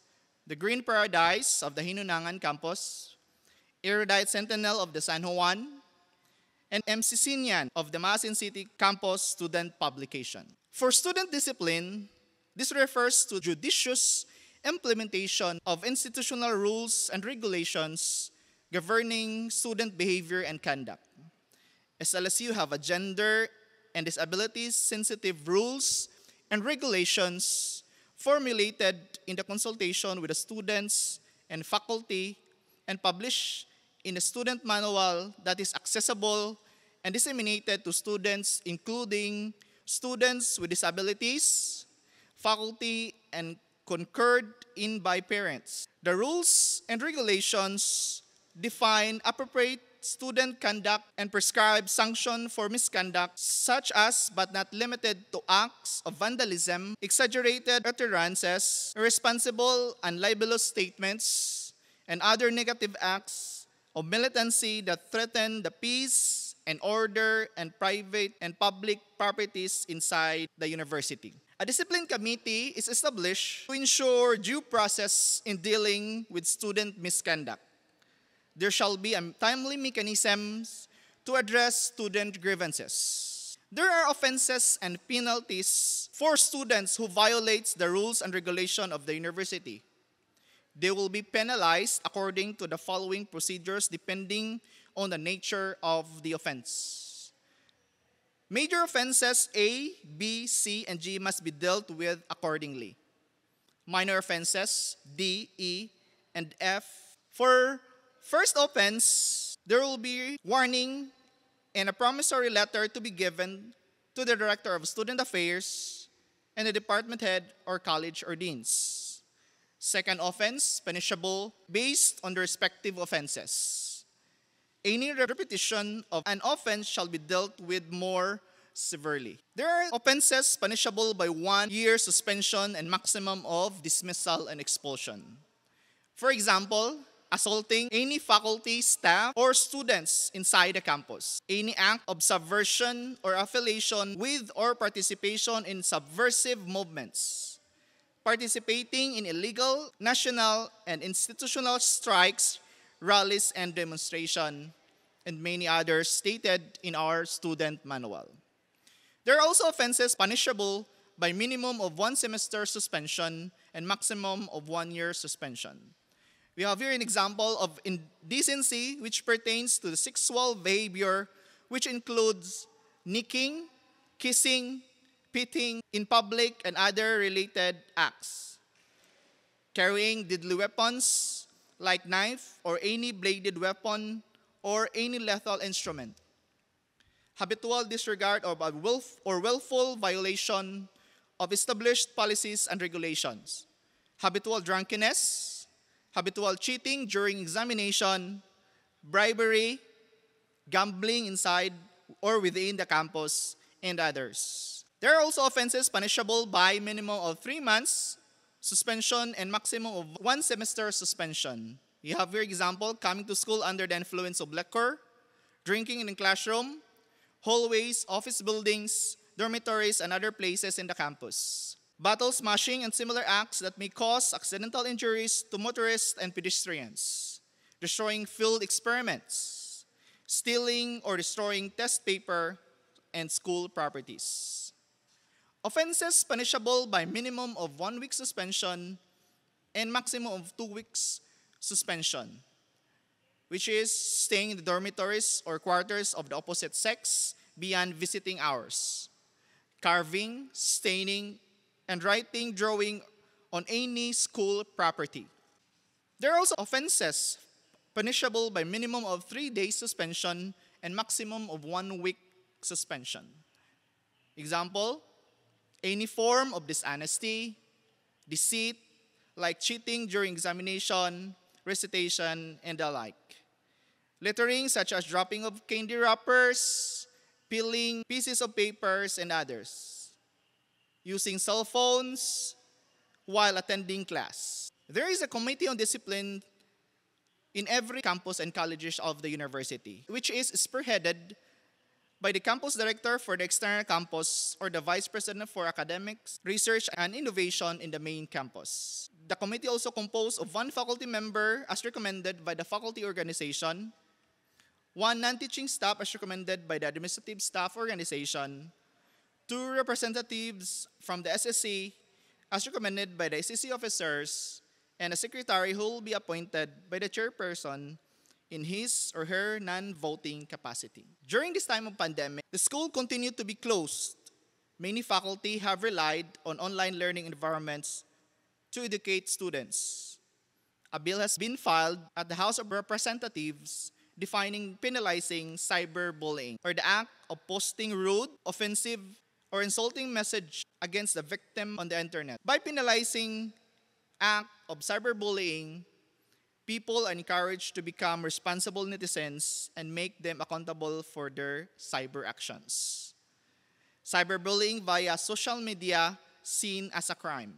the Green Paradise of the Hinunangan Campus, Erudite Sentinel of the San Juan, and MC Sinian of the Masin City Campus Student Publication. For student discipline, this refers to judicious implementation of institutional rules and regulations governing student behavior and conduct. SLSU have a gender and disability-sensitive rules and regulations formulated in the consultation with the students and faculty and published in a student manual that is accessible and disseminated to students, including students with disabilities, faculty, and concurred in by parents. The rules and regulations define appropriate student conduct and prescribe sanction for misconduct, such as but not limited to acts of vandalism, exaggerated utterances, irresponsible and libelous statements, and other negative acts of militancy that threaten the peace and order and private and public properties inside the university. A discipline committee is established to ensure due process in dealing with student misconduct. There shall be timely mechanisms to address student grievances. There are offenses and penalties for students who violate the rules and regulations of the university. They will be penalized according to the following procedures depending on the nature of the offense. Major offenses A, B, C, and G must be dealt with accordingly. Minor offenses D, E, and F. For first offense, there will be warning and a promissory letter to be given to the Director of Student Affairs and the department head or college or deans. Second offense, punishable based on the respective offenses. Any repetition of an offense shall be dealt with more severely. There are offenses punishable by 1 year suspension and maximum of dismissal and expulsion. For example, assaulting any faculty, staff, or students inside the campus. Any act of subversion or affiliation with or participation in subversive movements. Participating in illegal, national, and institutional strikes, rallies, and demonstrations, and many others stated in our student manual. There are also offenses punishable by minimum of 1 semester suspension and maximum of 1 year suspension. We have here an example of indecency, which pertains to the sexual behavior, which includes nicking, kissing, spitting in public, and other related acts. Carrying deadly weapons like knife or any bladed weapon or any lethal instrument. Habitual disregard of a willful violation of established policies and regulations. Habitual drunkenness. Habitual cheating during examination, bribery, gambling inside or within the campus, and others. There are also offenses punishable by minimum of 3 months suspension and maximum of 1 semester suspension. You have your example, coming to school under the influence of liquor, drinking in the classroom, hallways, office buildings, dormitories, and other places in the campus. Bottle smashing and similar acts that may cause accidental injuries to motorists and pedestrians. Destroying field experiments. Stealing or destroying test paper and school properties. Offenses punishable by minimum of 1 week suspension and maximum of 2 weeks suspension, which is staying in the dormitories or quarters of the opposite sex beyond visiting hours. Carving, staining, and writing, drawing on any school property. There are also offenses punishable by minimum of 3 days suspension and maximum of 1 week suspension. Example, any form of dishonesty, deceit, like cheating during examination, recitation, and the like. Littering, such as dropping of candy wrappers, peeling pieces of papers, and others. Using cell phones while attending class. There is a committee on discipline in every campus and colleges of the university, which is spearheaded by the campus director for the external campus or the vice president for academics, research, and innovation in the main campus. The committee also composed of one faculty member as recommended by the faculty organization, one non-teaching staff as recommended by the administrative staff organization, two representatives from the SSC as recommended by the SSC officers, and a secretary who will be appointed by the chairperson in his or her non-voting capacity. During this time of pandemic, the school continued to be closed. Many faculty have relied on online learning environments to educate students. A bill has been filed at the House of Representatives defining penalizing cyberbullying, or the act of posting rude, offensive, or insulting message against the victim on the internet. By penalizing act of cyberbullying, people are encouraged to become responsible netizens and make them accountable for their cyber actions. Cyberbullying via social media seen as a crime.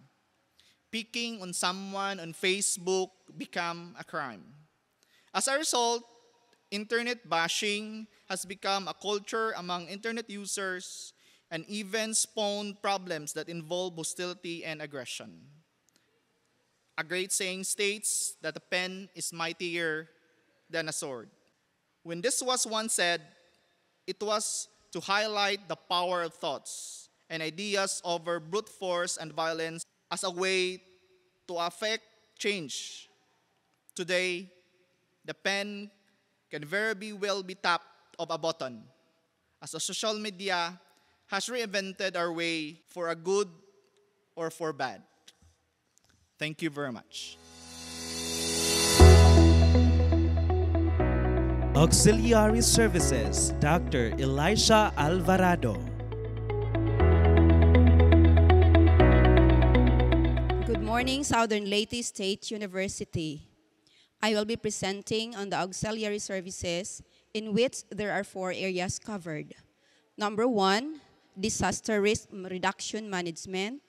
Picking on someone on Facebook become a crime. As a result, internet bashing has become a culture among internet users and even spawned problems that involve hostility and aggression. A great saying states that a pen is mightier than a sword. When this was once said, it was to highlight the power of thoughts and ideas over brute force and violence as a way to affect change. Today, the pen can very well be tapped of a button, as a social media has reinvented our way for a good or for bad. Thank you very much. Auxiliary Services, Dr. Elisha Alvarado. Good morning, Southern Leyte State University. I will be presenting on the auxiliary services, in which there are four areas covered. Number one, disaster risk reduction management.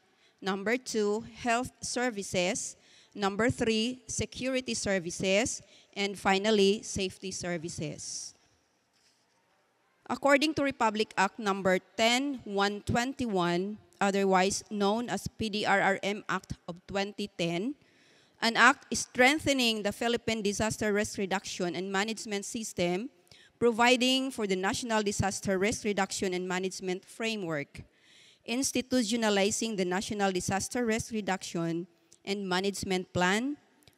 Number two, health services. Number three, security services. And finally, safety services. According to Republic Act number 10-121, otherwise known as PDRRM Act of 2010, an act strengthening the Philippine Disaster Risk Reduction and Management System, providing for the National Disaster Risk Reduction and Management Framework, institutionalizing the National Disaster Risk Reduction and Management Plan,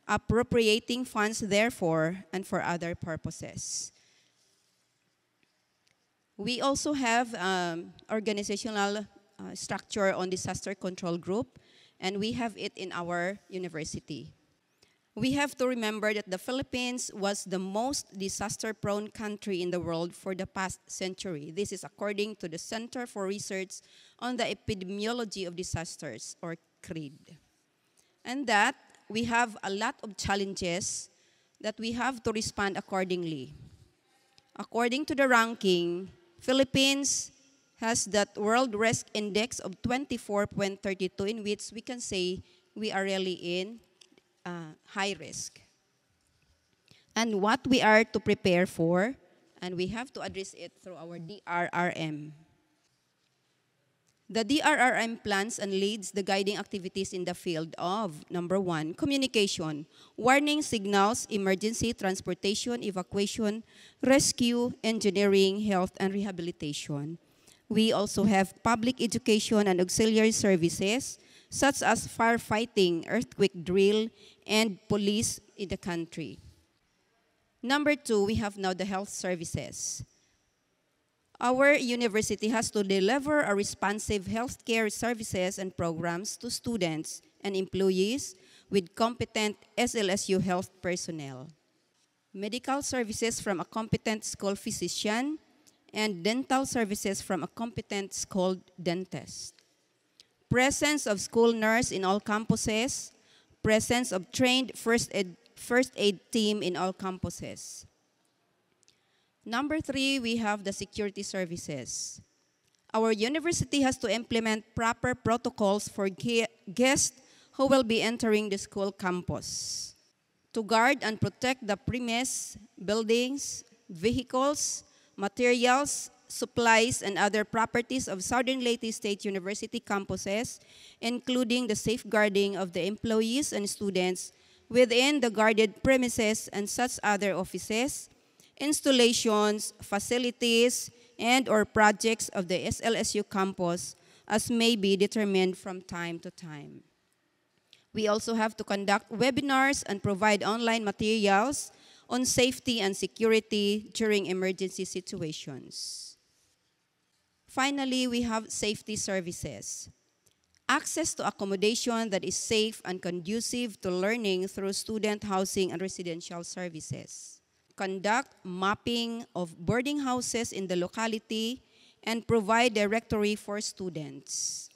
appropriating funds therefore and for other purposes. We also have organizational structure on disaster control group, and we have it in our university. We have to remember that the Philippines was the most disaster-prone country in the world for the past century. This is according to the Center for Research on the Epidemiology of Disasters, or CREED. And that we have a lot of challenges that we have to respond accordingly. According to the ranking, Philippines has that World Risk Index of 24.32, in which we can say we are really in high risk. And what we are to prepare for, and we have to address it through our DRRM. The DRRM plans and leads the guiding activities in the field of, number one, communication, warning signals, emergency, transportation, evacuation, rescue, engineering, health, and rehabilitation. We also have public education and auxiliary services, such as firefighting, earthquake drill, and police in the country. Number two, we have now the health services. Our university has to deliver a responsive healthcare services and programs to students and employees with competent SLSU health personnel. Medical services from a competent school physician and dental services from a competent school dentist. presence of school nurse in all campuses, presence of trained first aid team in all campuses. Number three, we have the security services. Our university has to implement proper protocols for guests who will be entering the school campus to guard and protect the premises, buildings, vehicles, materials, supplies, and other properties of Southern Leyte State University campuses, including the safeguarding of the employees and students within the guarded premises and such other offices, installations, facilities, and or projects of the SLSU campus as may be determined from time to time. We also have to conduct webinars and provide online materials on safety and security during emergency situations. Finally, we have safety services. Access to accommodation that is safe and conducive to learning through student housing and residential services. Conduct mapping of boarding houses in the locality and provide directory for students.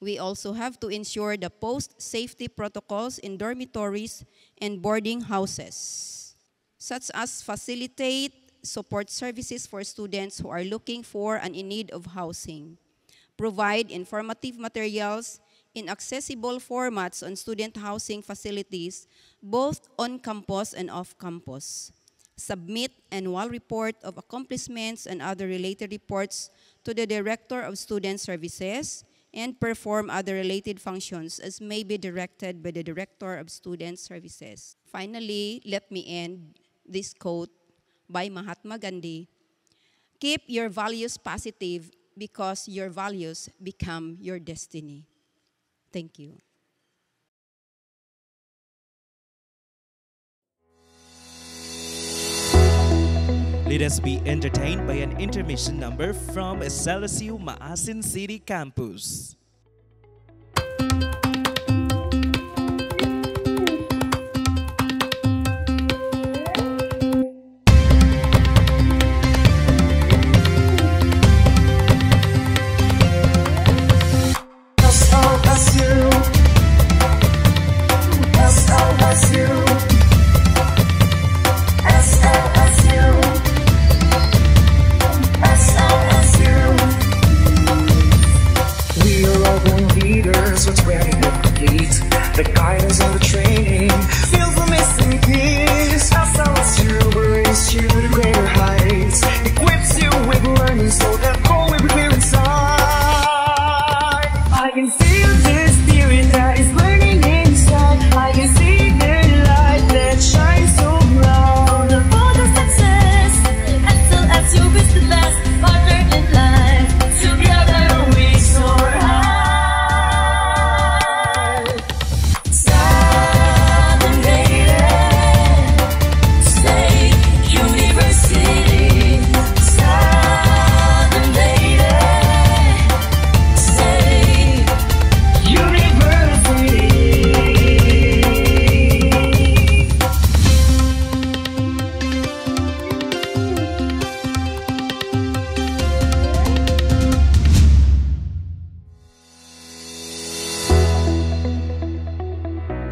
We also have to ensure the post-safety protocols in dormitories and boarding houses, such as facilitate support services for students who are looking for and in need of housing, provide informative materials in accessible formats on student housing facilities, both on campus and off campus, submit annual report of accomplishments and other related reports to the Director of Student Services, and perform other related functions as may be directed by the Director of Student Services. Finally, let me end this quote by Mahatma Gandhi. Keep your values positive because your values become your destiny. Thank you. Let us be entertained by an intermission number from SLSU Maasin City Campus.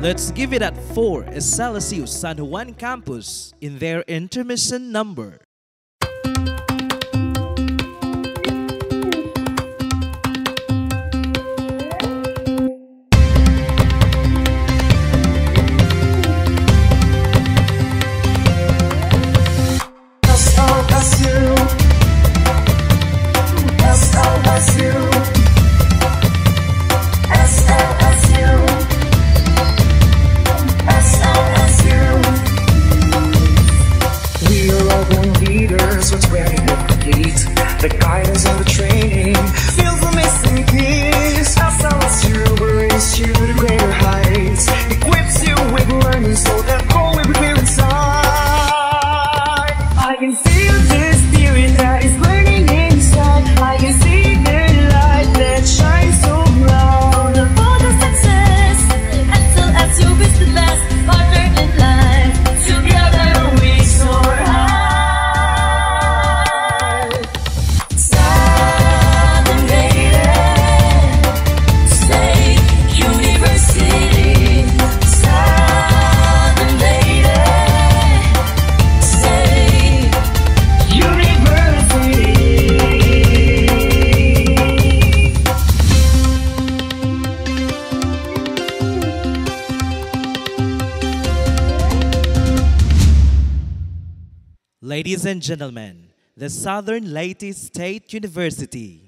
Let's give it at 4 SLSU San Juan Campus in their intermission number. Ladies and gentlemen, the Southern Leyte State University.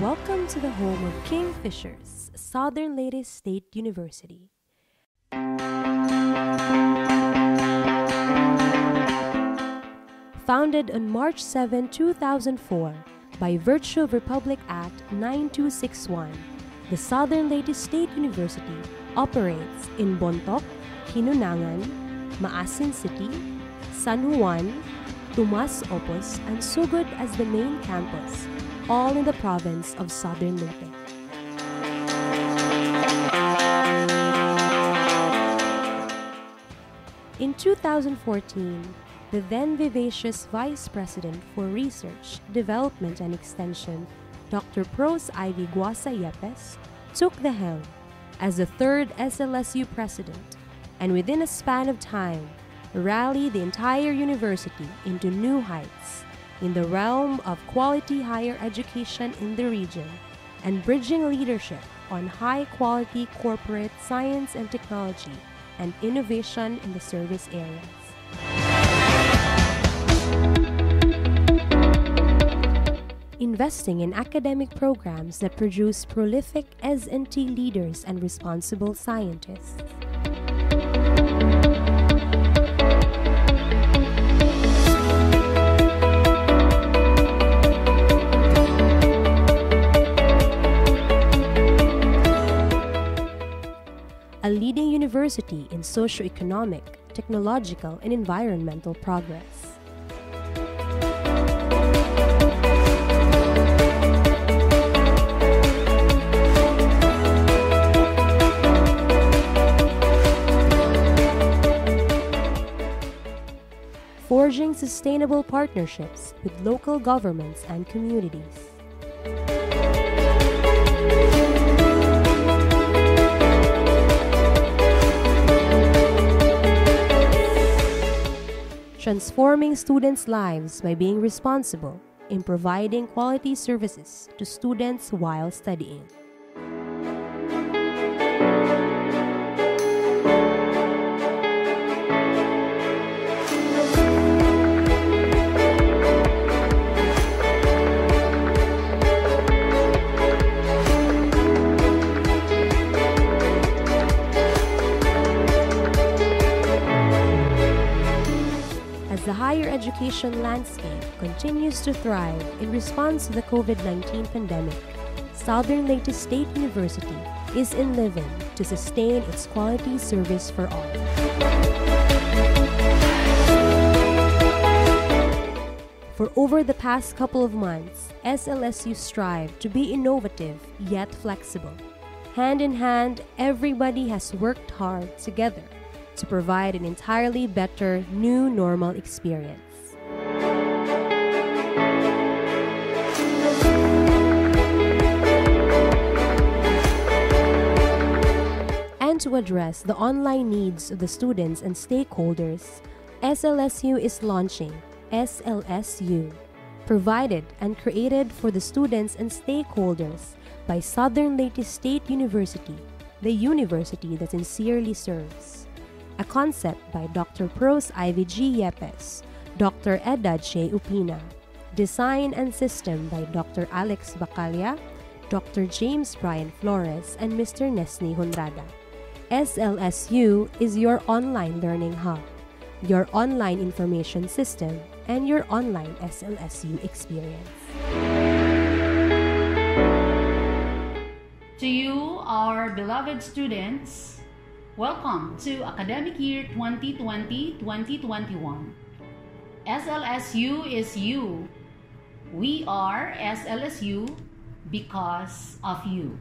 Welcome to the home of Kingfishers, Southern Leyte State University. Founded on March 7, 2004, by virtue of Republic Act 9261, the Southern Leyte State University operates in Bontoc, Hinunangan, Maasin City, San Juan, Tomas Opos, and Sugod as the main campus, all in the province of Southern Leyte. In 2014, the then vivacious Vice President for Research, Development and Extension, Dr. Prose Ivy G. Yepes, took the helm as the third SLSU president, and within a span of time, rallied the entire university into new heights in the realm of quality higher education in the region and bridging leadership on high-quality corporate science and technology and innovation in the service areas. Investing in academic programs that produce prolific S&T leaders and responsible scientists. A leading university in socio-economic, technological, and environmental progress. Forging sustainable partnerships with local governments and communities. Transforming students' lives by being responsible in providing quality services to students while studying. The higher education landscape continues to thrive in response to the COVID-19 pandemic. Southern Leyte State University is endeavoring to sustain its quality service for all. For over the past couple of months, SLSU strived to be innovative yet flexible. Hand in hand, everybody has worked hard together to provide an entirely better new normal experience. And to address the online needs of the students and stakeholders, SLSU is launching SLSU, provided and created for the students and stakeholders by Southern Leyte State University, the university that sincerely serves. A concept by Dr. Prose Ivy G. Yepes, Dr. Edda J. Upina. Design and system by Dr. Alex Bacalla, Dr. James Brian Flores, and Mr. Nesney Honrada. SLSU is your online learning hub, your online information system, and your online SLSU experience. To you, our beloved students, welcome to academic year 2020-2021. SLSU is you. We are SLSU because of you.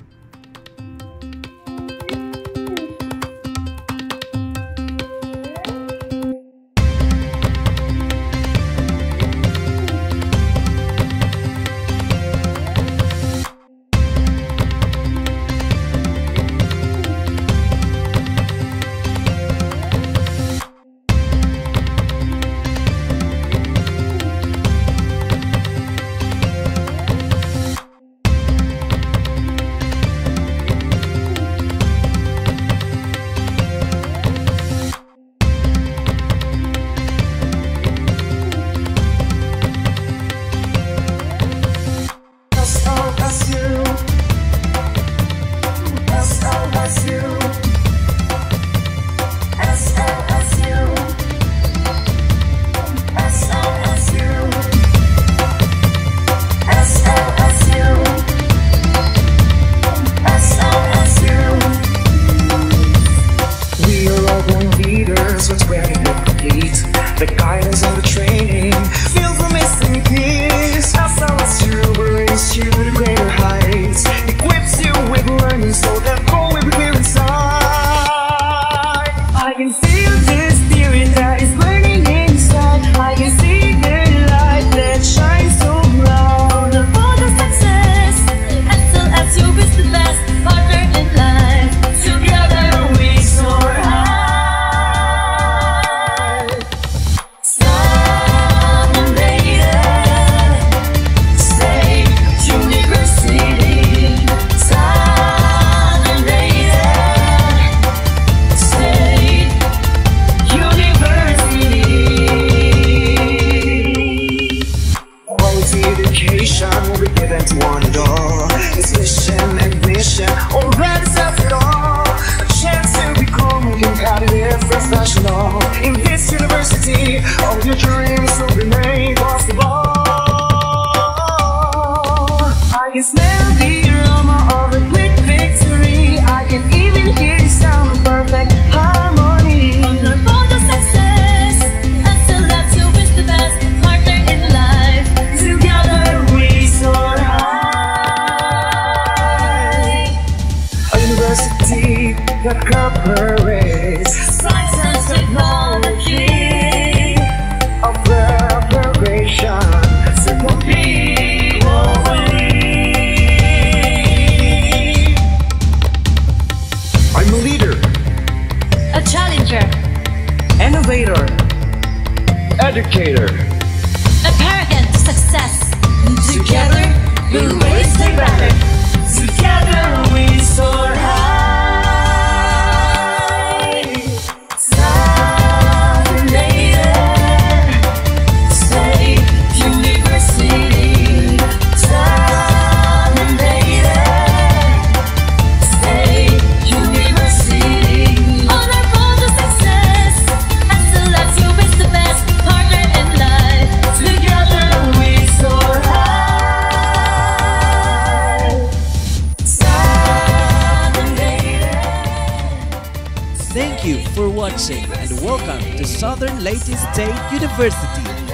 Thank you for watching and welcome to Southern Leyte State University.